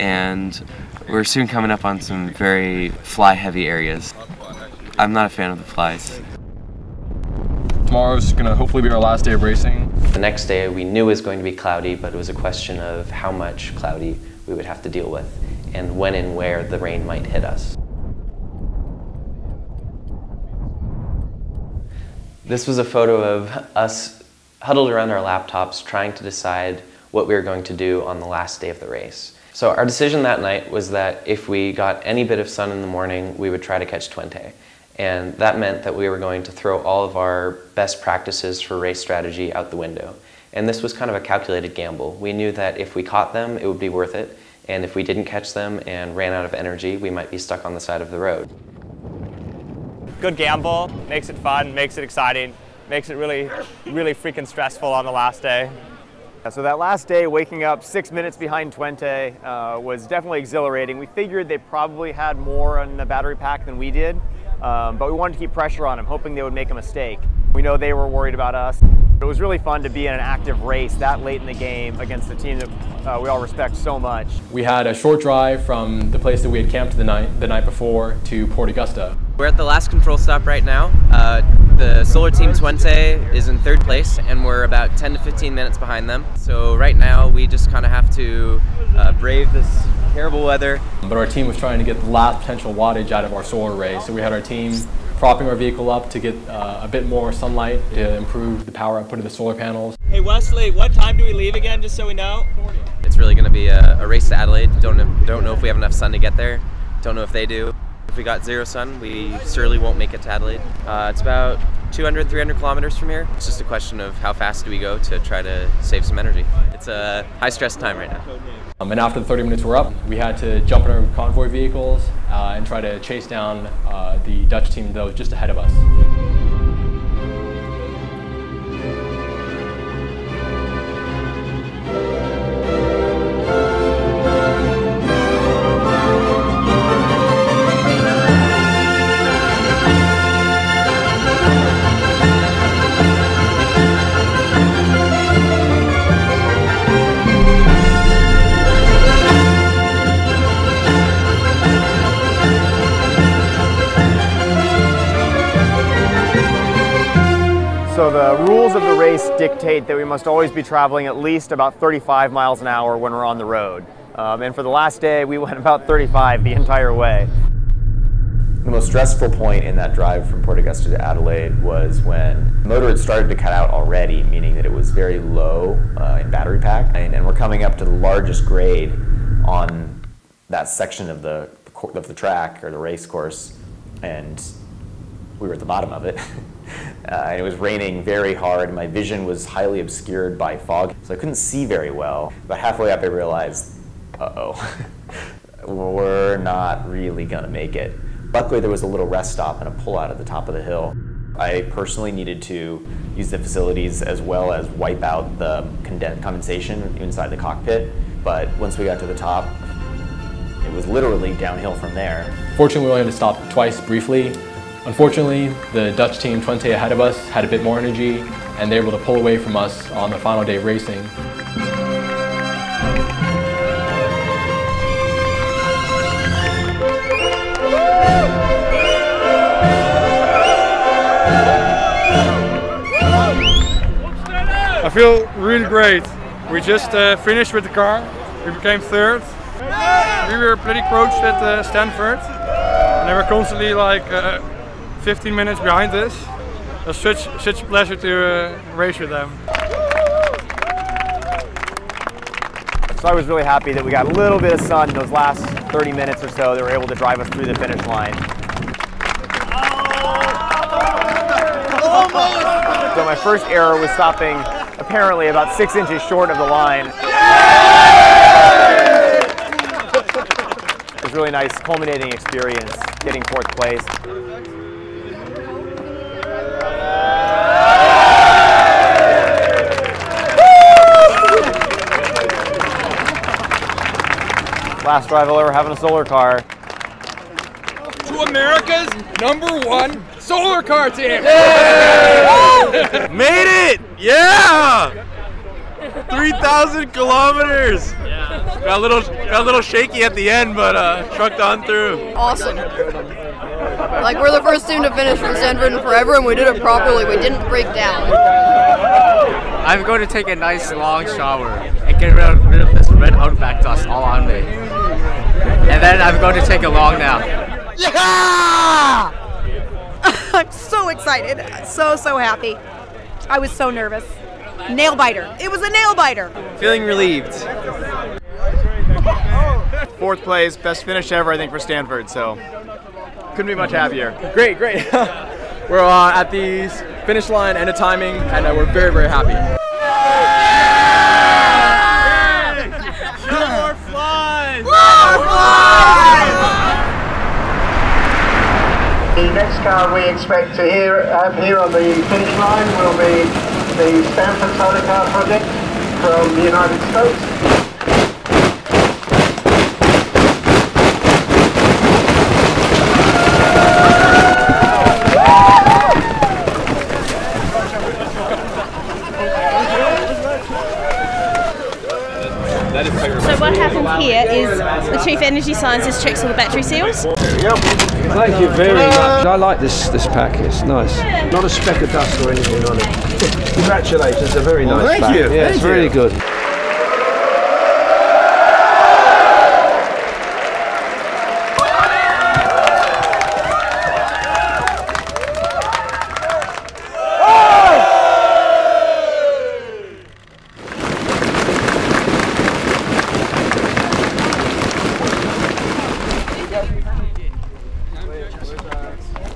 and we're soon coming up on some very fly-heavy areas. I'm not a fan of the flies. Tomorrow's gonna hopefully be our last day of racing. The next day we knew was going to be cloudy, but it was a question of how much cloudy we would have to deal with and when and where the rain might hit us. This was a photo of us huddled around our laptops trying to decide what we were going to do on the last day of the race. So our decision that night was that if we got any bit of sun in the morning, we would try to catch Twente. And that meant that we were going to throw all of our best practices for race strategy out the window. And this was kind of a calculated gamble. We knew that if we caught them, it would be worth it. And if we didn't catch them and ran out of energy, we might be stuck on the side of the road. Good gamble, makes it fun, makes it exciting, makes it really, really freaking stressful on the last day. So that last day, waking up six minutes behind Twente uh, was definitely exhilarating. We figured they probably had more on the battery pack than we did. Um, but we wanted to keep pressure on them, hoping they would make a mistake. We know they were worried about us. It was really fun to be in an active race that late in the game against a team that uh, we all respect so much. We had a short drive from the place that we had camped the night, the night before to Port Augusta. We're at the last control stop right now. Uh, The solar team Twente is in third place and we're about ten to fifteen minutes behind them. So right now we just kind of have to uh, brave this terrible weather. But our team was trying to get the last potential wattage out of our solar array. So we had our team propping our vehicle up to get uh, a bit more sunlight to improve the power output of the solar panels. Hey Wesley, what time do we leave again, just so we know? It's really going to be a, a race to Adelaide. Don't, don't know if we have enough sun to get there. Don't know if they do. If we got zero sun, we surely won't make it to Adelaide. Uh, it's about two hundred, three hundred kilometers from here. It's just a question of how fast do we go to try to save some energy. It's a high stress time right now. Um, and after the thirty minutes were up, we had to jump in our convoy vehicles uh, and try to chase down uh, the Dutch team that was just ahead of us. So the rules of the race dictate that we must always be traveling at least about thirty-five miles an hour when we're on the road. Um, and for the last day, we went about thirty-five the entire way. The most stressful point in that drive from Port Augusta to Adelaide was when the motor had started to cut out already, meaning that it was very low uh, in battery pack. And, and we're coming up to the largest grade on that section of the, of the track or the race course, and we were at the bottom of it. Uh, and it was raining very hard. My vision was highly obscured by fog, so I couldn't see very well. But halfway up, I realized, uh-oh, we're not really gonna make it. Luckily, there was a little rest stop and a pullout at the top of the hill. I personally needed to use the facilities as well as wipe out the condensation inside the cockpit. But once we got to the top, it was literally downhill from there. Fortunately, we only had to stop twice briefly. Unfortunately, the Dutch team Twente ahead of us had a bit more energy, and they were able to pull away from us on the final day of racing. I feel really great. We just uh, finished with the car. We became third. We were pretty close at uh, Stanford, and they were constantly like Uh, fifteen minutes behind us. It was such, such a pleasure to uh, race with them. So I was really happy that we got a little bit of sun in those last thirty minutes or so. They were able to drive us through the finish line. So my first error was stopping apparently about six inches short of the line. It was a really nice culminating experience, getting fourth place. Last drive I'll ever have in a solar car. To America's number one solar car team! Yeah. Made it! Yeah! three thousand kilometers! Yeah. Got a little, got a little shaky at the end, but uh, trucked on through. Awesome. Like, we're the first team to finish from Stanford in forever, and we did it properly. We didn't break down. I'm going to take a nice long shower and get rid of this red Outback dust all on me. And then I'm going to take a long now. Yeah! I'm so excited. So, so happy. I was so nervous. Nail biter. It was a nail biter. Feeling relieved. Fourth place, best finish ever, I think, for Stanford. So, couldn't be much happier. Great, great. We're uh, at the finish line, end of timing, and uh, we're very, very happy. The next car we expect to hear, have here on the finish line will be the Stanford Solar Car Project from the United States. So what happens here is the Chief Chief Energy Scientist checks all the battery seals. Thank you very much. I like this this pack, it's nice. Yeah. Not a speck of dust or anything on it. Congratulations, a very nice well, thank pack. You. Yeah, thank it's you. Really good.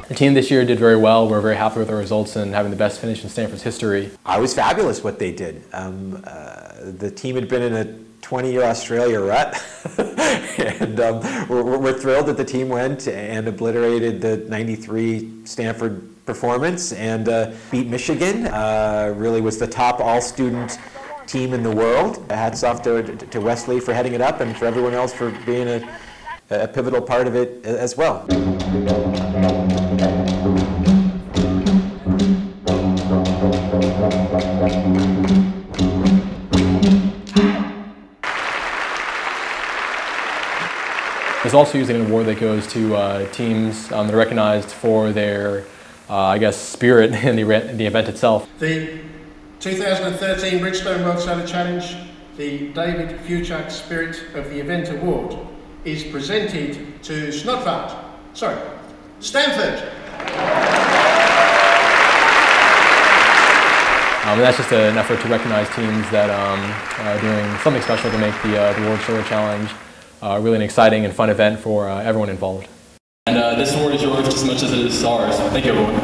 The team this year did very well. We're very happy with our results and having the best finish in Stanford's history. I was fabulous what they did. Um, uh, the team had been in a twenty year Australia rut and um, we're, we're thrilled that the team went and obliterated the ninety-three Stanford performance and uh, beat Michigan. Uh, really was the top all-student team in the world. Hats off to, to Wesley for heading it up and for everyone else for being a, a pivotal part of it as well. There's also usually an award that goes to uh, teams um, that are recognized for their, uh, I guess, spirit in the, in the event itself. The two thousand thirteen Bridgestone World Solar Challenge, the David Fuchak Spirit of the Event Award, is presented to Snodvart, sorry, Stanford. Um, that's just an effort to recognize teams that um, are doing something special to make the, uh, the World Solar Challenge. Uh, really an exciting and fun event for uh, everyone involved. And uh, this award is yours as much as it is ours. Thank you, everyone.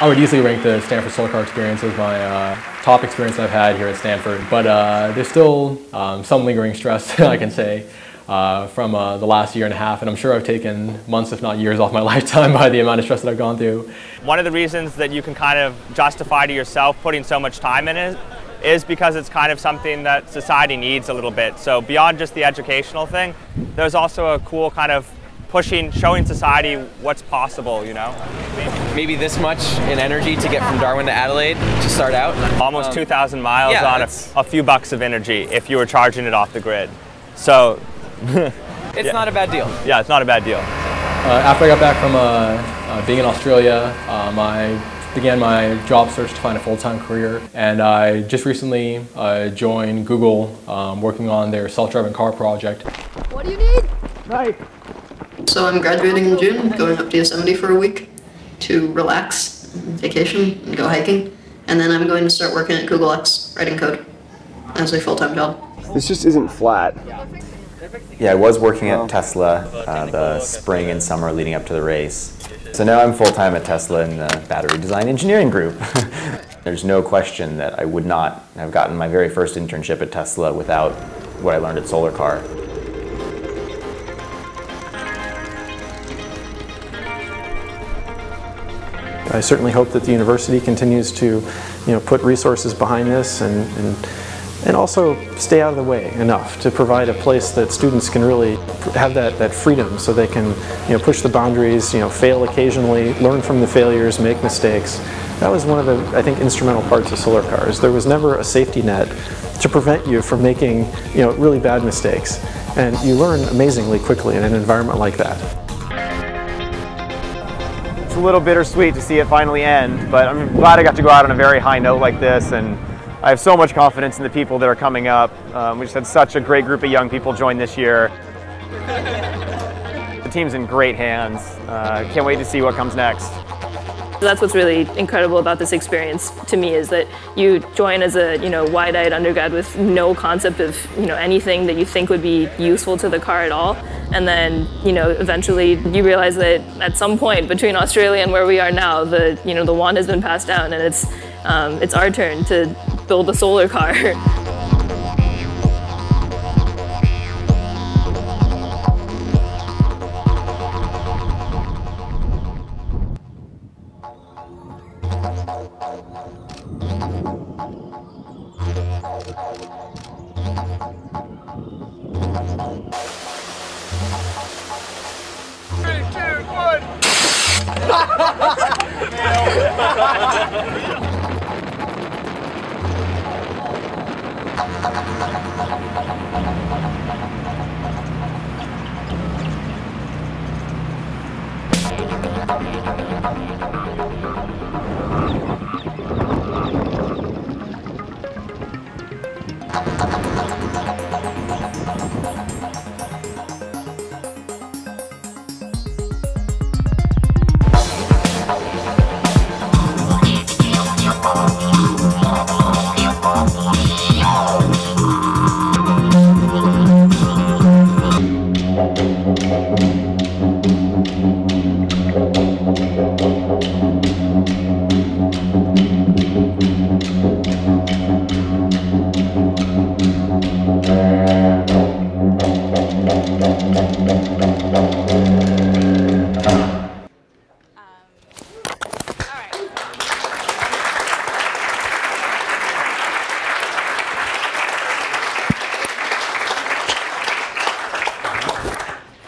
I would easily rank the Stanford Solar Car experience as my uh, top experience I've had here at Stanford, but uh, there's still um, some lingering stress, I can say, uh, from uh, the last year and a half, and I'm sure I've taken months, if not years, off my lifetime by the amount of stress that I've gone through. One of the reasons that you can kind of justify to yourself putting so much time in it is because it's kind of something that society needs a little bit. So beyond just the educational thing, there's also a cool kind of pushing, showing society what's possible, you know? Maybe this much in energy to get from Darwin to Adelaide to start out. Almost um, two thousand miles yeah, on a, a few bucks of energy if you were charging it off the grid. So it's yeah. not a bad deal. Yeah, it's not a bad deal. Uh, after I got back from uh, uh, being in Australia, um, I began my job search to find a full-time career, and I just recently uh, joined Google um, working on their self-driving car project. What do you need? Right. So I'm graduating in June, going up to Yosemite for a week to relax, vacation, and go hiking, and then I'm going to start working at Google X, writing code as a full-time job. This just isn't flat. Yeah, I was working at Tesla uh, the spring and summer leading up to the race. So now I'm full-time at Tesla in the battery design engineering group. There's no question that I would not have gotten my very first internship at Tesla without what I learned at Solar Car. I certainly hope that the university continues to, you know, put resources behind this and, and and also stay out of the way enough to provide a place that students can really have that, that freedom so they can, you know, push the boundaries, you know, fail occasionally, learn from the failures, make mistakes. That was one of the, I think, instrumental parts of Solar Cars. There was never a safety net to prevent you from making, you know, really bad mistakes. And you learn amazingly quickly in an environment like that. It's a little bittersweet to see it finally end, but I'm glad I got to go out on a very high note like this, and I have so much confidence in the people that are coming up. Um, we just had such a great group of young people join this year. The team's in great hands. Uh, can't wait to see what comes next. That's what's really incredible about this experience to me, is that you join as a, you know, wide-eyed undergrad with no concept of, you know, anything that you think would be useful to the car at all. And then, you know, eventually you realize that at some point between Australia and where we are now, the, you know, the wand has been passed down, and it's, um, it's our turn to build a solar car. Three, two, one!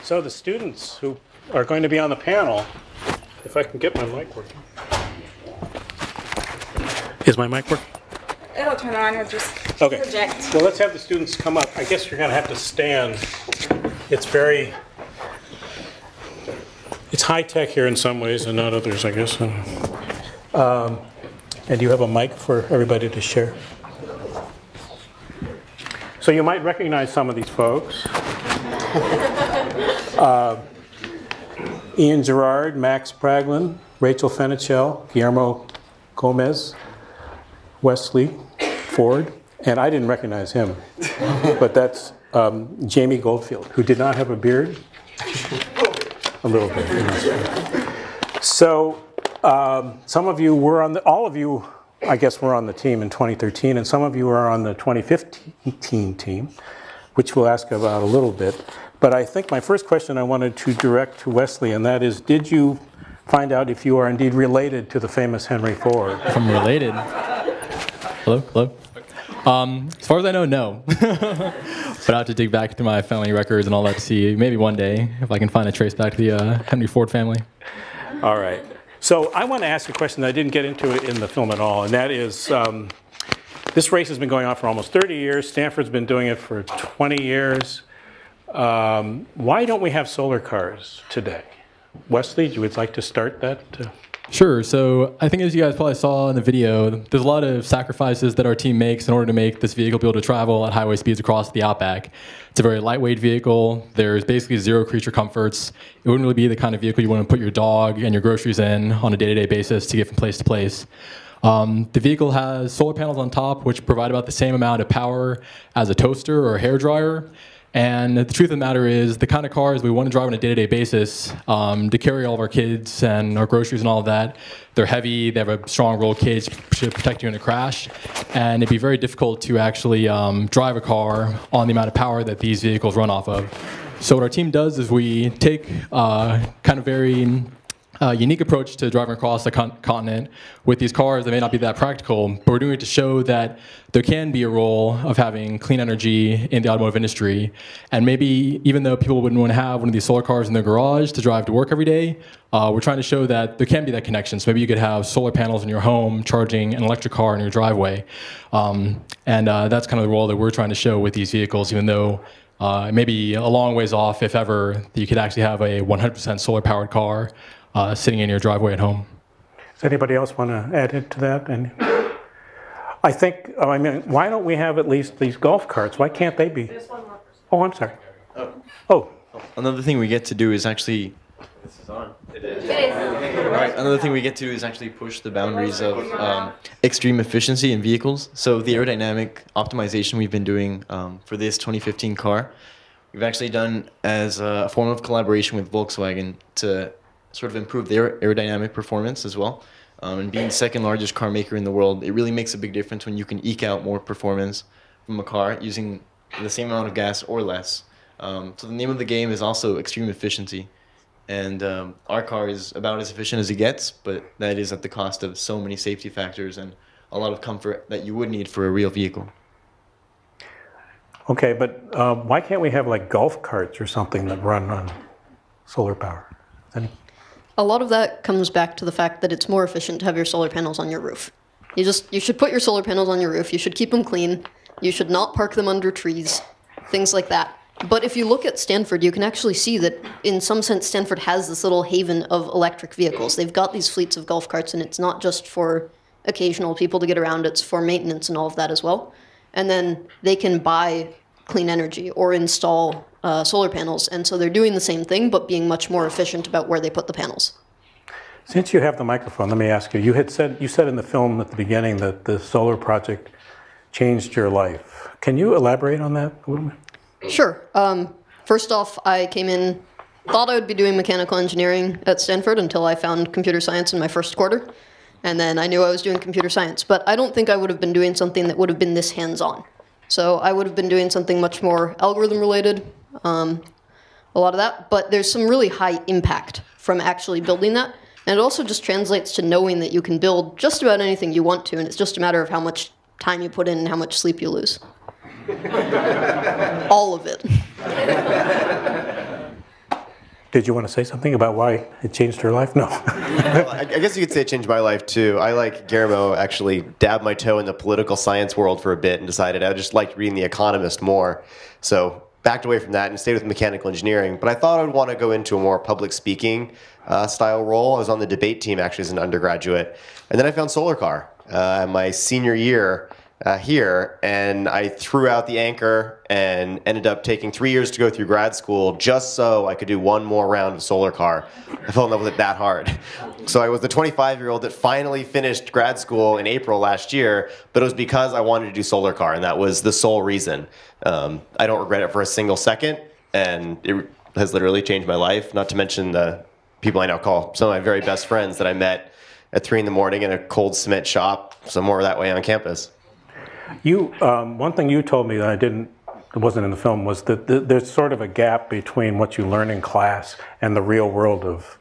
So the students who are going to be on the panel, if I can get my mic working. Is my mic working? It'll turn on or just okay. project. Well, let's have the students come up. I guess you're going to have to stand. It's very, it's high tech here in some ways and not others, I guess. Um, and you have a mic for everybody to share. So you might recognize some of these folks. Uh, Ian Gerard, Max Praglin, Rachel Fenichel, Guillermo Gomez, Wesley Ford, and I didn't recognize him, but that's um, Jamie Goldfield, who did not have a beard. A little bit. You know. So um, some of you were on the, all of you, I guess, were on the team in twenty thirteen, and some of you are on the twenty fifteen team, which we'll ask about a little bit. But I think my first question I wanted to direct to Wesley, and that is, did you find out if you are indeed related to the famous Henry Ford? If I'm related? Hello? Hello? Um, as far as I know, no. But I'll have to dig back to my family records and all that to see, maybe one day, if I can find a trace back to the uh, Henry Ford family. All right. So I want to ask a question that I didn't get into in the film at all, and that is, um, this race has been going on for almost thirty years. Stanford's been doing it for twenty years. Um, why don't we have solar cars today? Wesley, you would like to start that? Uh... Sure. So I think as you guys probably saw in the video, there's a lot of sacrifices that our team makes in order to make this vehicle be able to travel at highway speeds across the outback. It's a very lightweight vehicle. There's basically zero creature comforts. It wouldn't really be the kind of vehicle you want to put your dog and your groceries in on a day-to-day basis to get from place to place. Um, the vehicle has solar panels on top, which provide about the same amount of power as a toaster or a hairdryer. And the truth of the matter is, the kind of cars we want to drive on a day-to-day basis um, to carry all of our kids and our groceries and all of that, they're heavy, they have a strong roll cage to protect you in a crash, and it'd be very difficult to actually um, drive a car on the amount of power that these vehicles run off of. So what our team does is we take uh, kind of very uh, unique approach to driving across the con continent with these cars that may not be that practical, but we're doing it to show that there can be a role of having clean energy in the automotive industry. And maybe even though people wouldn't want to have one of these solar cars in their garage to drive to work every day, uh, we're trying to show that there can be that connection. So maybe you could have solar panels in your home charging an electric car in your driveway. Um, and uh, that's kind of the role that we're trying to show with these vehicles, even though uh, it may be a long ways off, if ever, that you could actually have a one hundred percent solar powered car uh, sitting in your driveway at home. Does anybody else want to add into that? And I think, I mean, why don't we have at least these golf carts? Why can't they be? There's one more person. Oh, I'm sorry. Oh. oh. Another thing we get to do is actually... This is on. It is. It is. All right, another thing we get to do is actually push the boundaries of um, extreme efficiency in vehicles. So the aerodynamic optimization we've been doing um, for this twenty fifteen car, we've actually done as a form of collaboration with Volkswagen to sort of improve their aerodynamic performance as well. Um, and being the second largest car maker in the world, it really makes a big difference when you can eke out more performance from a car using the same amount of gas or less. Um, so the name of the game is also extreme efficiency. And um, our car is about as efficient as it gets, but that is at the cost of so many safety factors and a lot of comfort that you would need for a real vehicle. Okay, but uh, why can't we have like golf carts or something that run on solar power? Any A lot of that comes back to the fact that it's more efficient to have your solar panels on your roof. You just, you should put your solar panels on your roof. You should keep them clean. You should not park them under trees. things like that. But if you look at Stanford, you can actually see that, in some sense, Stanford has this little haven of electric vehicles. They've got these fleets of golf carts, and it's not just for occasional people to get around. It's for maintenance and all of that as well. And then they can buy clean energy or install uh, solar panels. And so they're doing the same thing, but being much more efficient about where they put the panels. Since you have the microphone, let me ask you. You had said, you said in the film at the beginning that the solar project changed your life. Can you elaborate on that a little bit? Sure. Um, first off, I came in, thought I would be doing mechanical engineering at Stanford until I found computer science in my first quarter. And then I knew I was doing computer science. But I don't think I would have been doing something that would have been this hands-on. So I would have been doing something much more algorithm-related, um, a lot of that. But there's some really high impact from actually building that. And it also just translates to knowing that you can build just about anything you want to, and it's just a matter of how much time you put in and how much sleep you lose. All of it. Did you want to say something about why it changed your life? No. Well, I guess you could say it changed my life, too. I, like Guillermo, actually dabbed my toe in the political science world for a bit and decided I just liked reading The Economist more. So backed away from that and stayed with mechanical engineering. But I thought I would want to go into a more public speaking uh, style role. I was on the debate team, actually, as an undergraduate. And then I found Solar Car uh, my senior year. Uh, here, and I threw out the anchor and ended up taking three years to go through grad school just so I could do one more round of Solar Car. I fell in love with it that hard. So I was the twenty-five-year-old that finally finished grad school in April last year, but it was because I wanted to do Solar Car, and that was the sole reason. Um, I don't regret it for a single second, and it has literally changed my life, not to mention the people I now call some of my very best friends that I met at three in the morning in a cold cement shop somewhere that way on campus. You, um, one thing you told me that I didn't, it wasn't in the film, was that th there's sort of a gap between what you learn in class and the real world of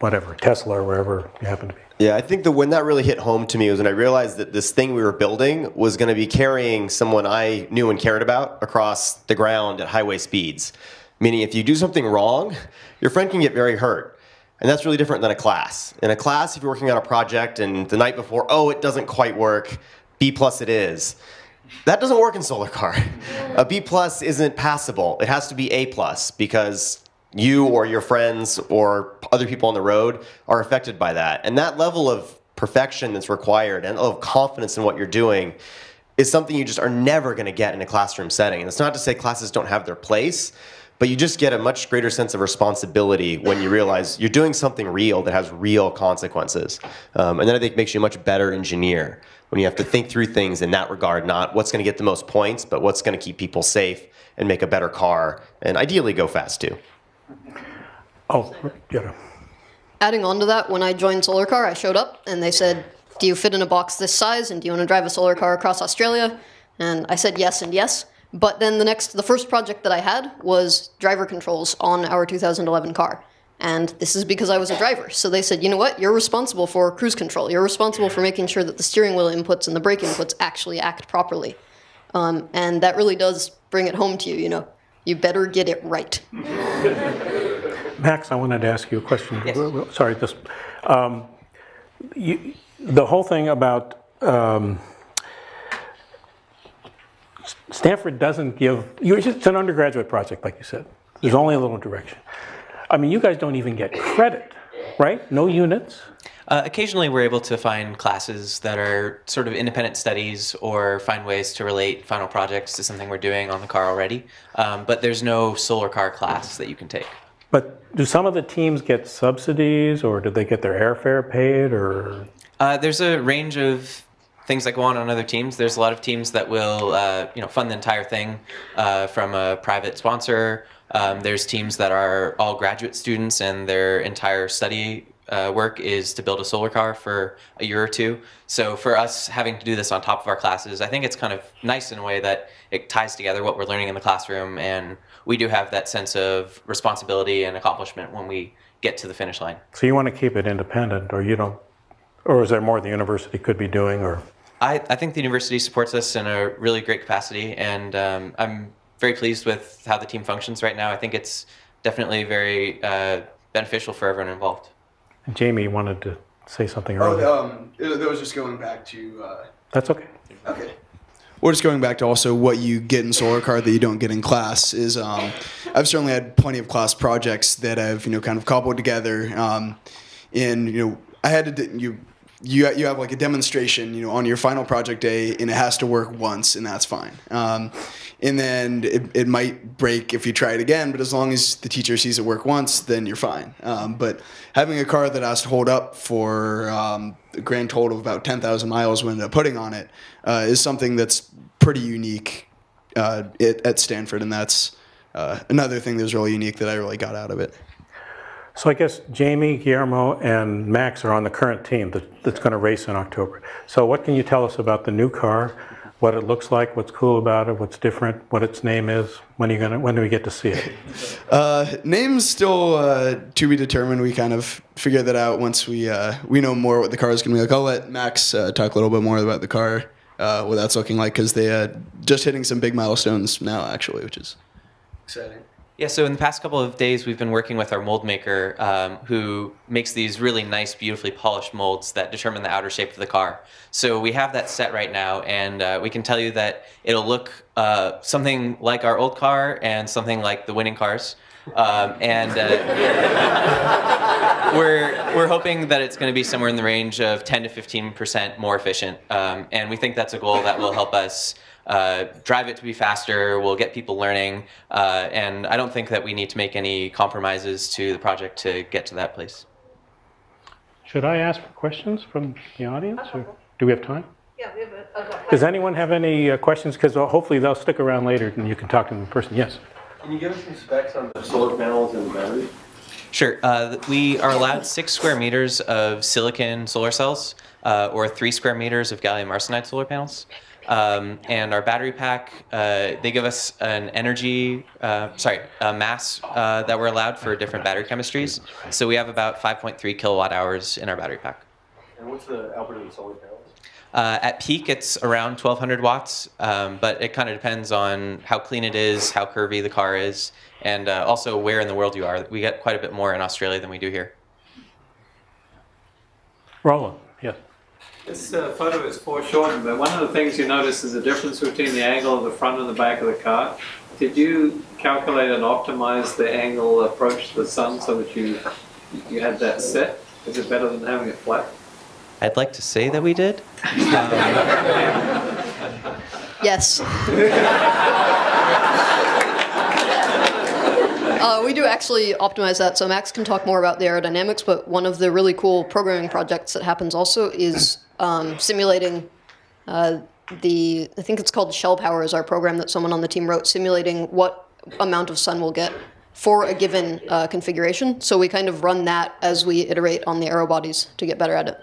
whatever, Tesla or wherever you happen to be. Yeah, I think that when that really hit home to me was when I realized that this thing we were building was going to be carrying someone I knew and cared about across the ground at highway speeds. Meaning if you do something wrong, your friend can get very hurt. And that's really different than a class. In a class, if you're working on a project and the night before, oh, it doesn't quite work, B plus it is. That doesn't work in Solar Car. A B plus isn't passable. It has to be A plus because you or your friends or other people on the road are affected by that. And that level of perfection that's required and of confidence in what you're doing is something you just are never going to get in a classroom setting. And it's not to say classes don't have their place, but you just get a much greater sense of responsibility when you realize you're doing something real that has real consequences. Um, and that, I think, makes you a much better engineer when you have to think through things in that regard, not what's going to get the most points, but what's going to keep people safe and make a better car, and ideally go fast, too. Oh, yeah. Adding on to that, when I joined Solar Car, I showed up, and they said, do you fit in a box this size, and do you want to drive a solar car across Australia? And I said yes and yes. But then the next, the first project that I had was driver controls on our two thousand eleven car. And this is because I was a driver. So they said, you know what? You're responsible for cruise control. You're responsible for making sure that the steering wheel inputs and the brake inputs actually act properly. Um, and that really does bring it home to you, you know. You better get it right. Max, I wanted to ask you a question. Yes. Sorry, this, um, you, the whole thing about... Um, Stanford doesn't give, it's an undergraduate project, like you said. There's only a little direction. I mean, you guys don't even get credit, right? No units? Uh, occasionally, we're able to find classes that are sort of independent studies or find ways to relate final projects to something we're doing on the car already. Um, but there's no Solar Car class that you can take. But do some of the teams get subsidies, or do they get their airfare paid? Or uh, there's a range of things that go on on other teams. There's a lot of teams that will uh, you know, fund the entire thing uh, from a private sponsor. Um, there's teams that are all graduate students and their entire study uh, work is to build a solar car for a year or two. So for us having to do this on top of our classes, I think it's kind of nice in a way that it ties together what we're learning in the classroom, and we do have that sense of responsibility and accomplishment when we get to the finish line. So you want to keep it independent, or you don't, or is there more the university could be doing, or? I, I think the university supports us in a really great capacity, and um, I'm very pleased with how the team functions right now. I think it's definitely very uh, beneficial for everyone involved. And Jamie wanted to say something earlier. Oh, um, that was just going back to... Uh, That's okay. Okay. or just going back to also what you get in Solar Car that you don't get in class is, um, I've certainly had plenty of class projects that I've, you know, kind of cobbled together. Um, and, you know, I had to, you, you, you have like a demonstration, you know, on your final project day, and it has to work once, and that's fine. Um, and then it, it might break if you try it again, but as long as the teacher sees it work once, then you're fine. Um, but having a car that has to hold up for um, a grand total of about ten thousand miles we ended up putting on it uh, is something that's pretty unique uh, it, at Stanford, and that's uh, another thing that was really unique that I really got out of it. So I guess Jamie, Guillermo, and Max are on the current team that, that's going to race in October. So what can you tell us about the new car, what it looks like, what's cool about it, what's different, what its name is, when are you gonna, when do we get to see it? Uh, name's still uh, to be determined. We kind of figure that out once we uh, we know more what the car is going to be like. I'll let Max uh, talk a little bit more about the car, uh, what that's looking like, because they're uh, just hitting some big milestones now, actually, which is exciting. Yeah, so in the past couple of days, we've been working with our mold maker um, who makes these really nice, beautifully polished molds that determine the outer shape of the car. So we have that set right now, and uh, we can tell you that it'll look uh, something like our old car and something like the winning cars. Um, and uh, we're, we're hoping that it's going to be somewhere in the range of ten to fifteen percent more efficient. Um, and we think that's a goal that will help us Uh, drive it to be faster, we'll get people learning, uh, and I don't think that we need to make any compromises to the project to get to that place. Should I ask for questions from the audience, or do we have time? Yeah, we have a, a Does anyone have any uh, questions? Because hopefully they'll stick around later and you can talk to them in person. Yes? Can you give us some specs on the solar panels and the batteries? Sure. Uh, we are allowed six square meters of silicon solar cells, uh, or three square meters of gallium arsenide solar panels. Um, and our battery pack, uh, they give us an energy, uh, sorry, a mass uh, that we're allowed for different battery chemistries. So we have about five point three kilowatt hours in our battery pack. And what's the output of the solar panels? Uh, at peak, it's around twelve hundred watts, um, but it kind of depends on how clean it is, how curvy the car is, and uh, also where in the world you are. We get quite a bit more in Australia than we do here. Roland, yes. This uh, photo is foreshortened, but one of the things you notice is the difference between the angle of the front and the back of the car. Did you calculate and optimize the angle approach to the sun so that you you had that set? Is it better than having it flat? I'd like to say that we did. Yes. Uh, we do actually optimize that, so Max can talk more about the aerodynamics, but one of the really cool programming projects that happens also is um, simulating uh, the, I think it's called Shell Power is our program that someone on the team wrote, simulating what amount of sun we'll get for a given uh, configuration. So we kind of run that as we iterate on the aero bodies to get better at it.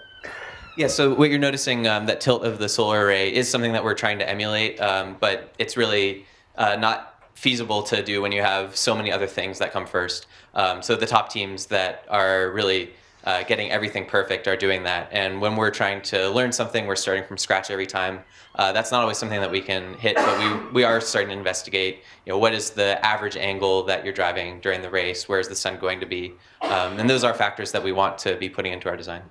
Yeah, so what you're noticing, um, that tilt of the solar array is something that we're trying to emulate, um, but it's really uh, not feasible to do when you have so many other things that come first. Um, so the top teams that are really uh, getting everything perfect are doing that. And when we're trying to learn something, we're starting from scratch every time. Uh, that's not always something that we can hit, but we, we are starting to investigate, you know, what is the average angle that you're driving during the race? Where is the sun going to be? Um, and those are factors that we want to be putting into our design.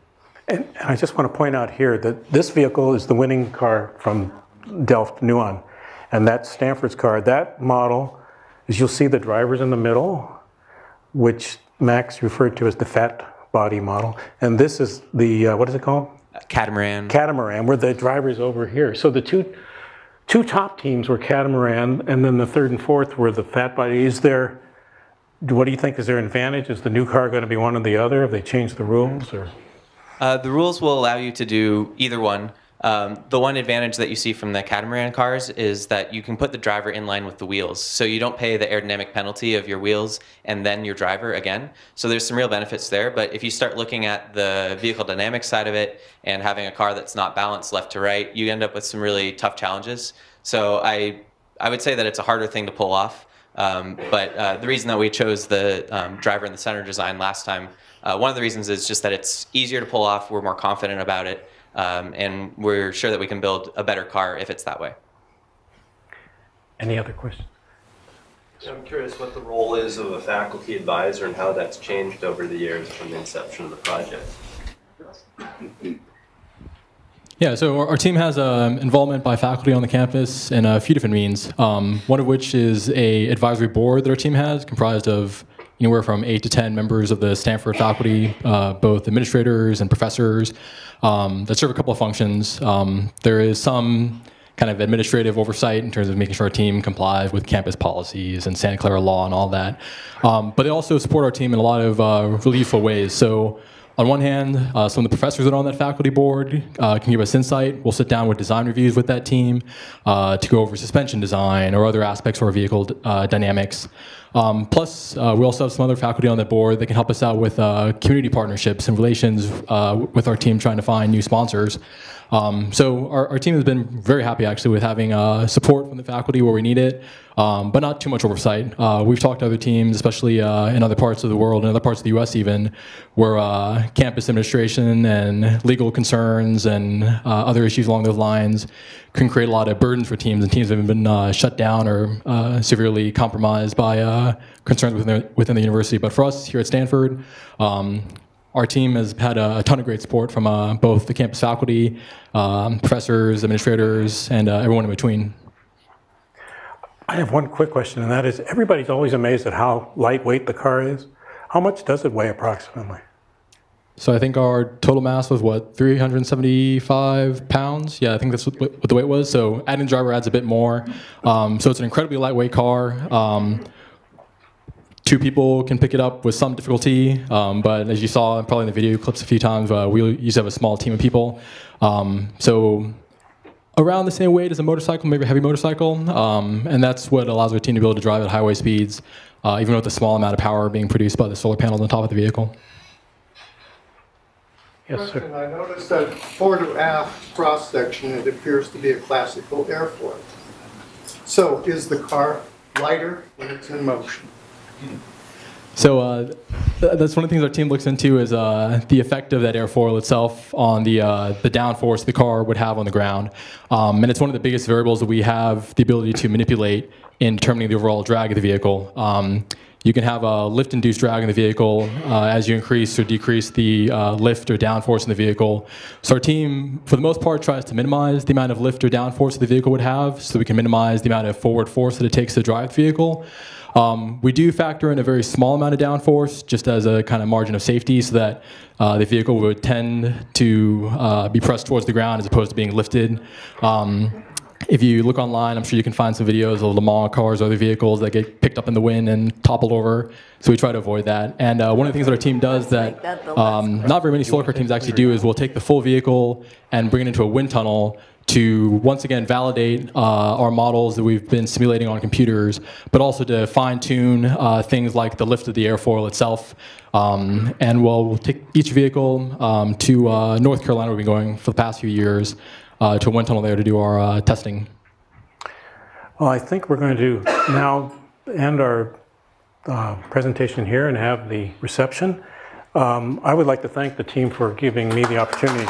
And I just want to point out here that this vehicle is the winning car from Delft, Nuon. And that's Stanford's car. That model is, you'll see the drivers in the middle, which Max referred to as the fat body model. And this is the, uh, what is it called? Catamaran. Catamaran, where the driver's over here. So the two, two top teams were Catamaran, and then the third and fourth were the fat body. Is there, what do you think, is there an advantage? Is the new car going to be one or the other? Have they changed the rules? Or? Uh, the rules will allow you to do either one. Um, the one advantage that you see from the Catamaran cars is that you can put the driver in line with the wheels. So you don't pay the aerodynamic penalty of your wheels and then your driver again. So there's some real benefits there. But if you start looking at the vehicle dynamics side of it and having a car that's not balanced left to right, you end up with some really tough challenges. So I, I would say that it's a harder thing to pull off. Um, but uh, the reason that we chose the um, driver in the center design last time, uh, one of the reasons is just that it's easier to pull off. We're more confident about it. Um, and we're sure that we can build a better car if it's that way. Any other questions? So I'm curious what the role is of a faculty advisor and how that's changed over the years from the inception of the project. Yeah, so our, our team has um, involvement by faculty on the campus in a few different means, um, one of which is a advisory board that our team has, comprised of anywhere from eight to ten members of the Stanford faculty, uh, both administrators and professors, um, that serve a couple of functions. Um, there is some kind of administrative oversight in terms of making sure our team complies with campus policies and Santa Clara law and all that. Um, but they also support our team in a lot of uh, relieful ways. So, on one hand, uh, some of the professors that are on that faculty board uh, can give us insight. We'll sit down with design reviews with that team uh, to go over suspension design or other aspects of our vehicle uh, dynamics. Um, plus, uh, we also have some other faculty on the board that can help us out with uh, community partnerships and relations uh, with our team trying to find new sponsors. Um, so our, our team has been very happy, actually, with having uh, support from the faculty where we need it, um, but not too much oversight. Uh, we've talked to other teams, especially uh, in other parts of the world, in other parts of the U S even, where uh, campus administration and legal concerns and uh, other issues along those lines can create a lot of burdens for teams, and teams have been uh, shut down or uh, severely compromised by uh, concerns within the, within the university. But for us here at Stanford, um, our team has had a, a ton of great support from uh, both the campus faculty, um, professors, administrators, and uh, everyone in between. I have one quick question, and that is, everybody's always amazed at how lightweight the car is. How much does it weigh approximately? So I think our total mass was, what, three hundred seventy-five pounds? Yeah, I think that's what, what the weight was. So add-in driver adds a bit more. Um, so it's an incredibly lightweight car. Um, Two people can pick it up with some difficulty, um, but as you saw probably in the video clips a few times, uh, we used to have a small team of people. Um, so around the same weight as a motorcycle, maybe a heavy motorcycle, um, and that's what allows our team to be able to drive at highway speeds, uh, even with a small amount of power being produced by the solar panels on top of the vehicle. Yes, sir. I noticed that fore-to-aft cross-section, it appears to be a classical airfoil. So is the car lighter when it's in motion? So uh, th that's one of the things our team looks into is uh, the effect of that airfoil itself on the, uh, the downforce the car would have on the ground. Um, and it's one of the biggest variables that we have the ability to manipulate in determining the overall drag of the vehicle. Um, you can have a lift-induced drag in the vehicle uh, as you increase or decrease the uh, lift or downforce in the vehicle. So our team, for the most part, tries to minimize the amount of lift or downforce that the vehicle would have so we can minimize the amount of forward force that it takes to drive the vehicle. Um, we do factor in a very small amount of downforce just as a kind of margin of safety so that uh, the vehicle would tend to uh, be pressed towards the ground as opposed to being lifted. Um, if you look online, I'm sure you can find some videos of Le Mans cars or other vehicles that get picked up in the wind and toppled over. So we try to avoid that. And uh, one of the things that our team does that um, not very many solar car teams actually do is we'll take the full vehicle and bring it into a wind tunnel to once again validate uh, our models that we've been simulating on computers, but also to fine-tune uh, things like the lift of the airfoil itself. Um, and we'll take each vehicle um, to uh, North Carolina, where we've been going for the past few years, uh, to a wind tunnel there to do our uh, testing. Well, I think we're going to now end our uh, presentation here and have the reception. Um, I would like to thank the team for giving me the opportunity.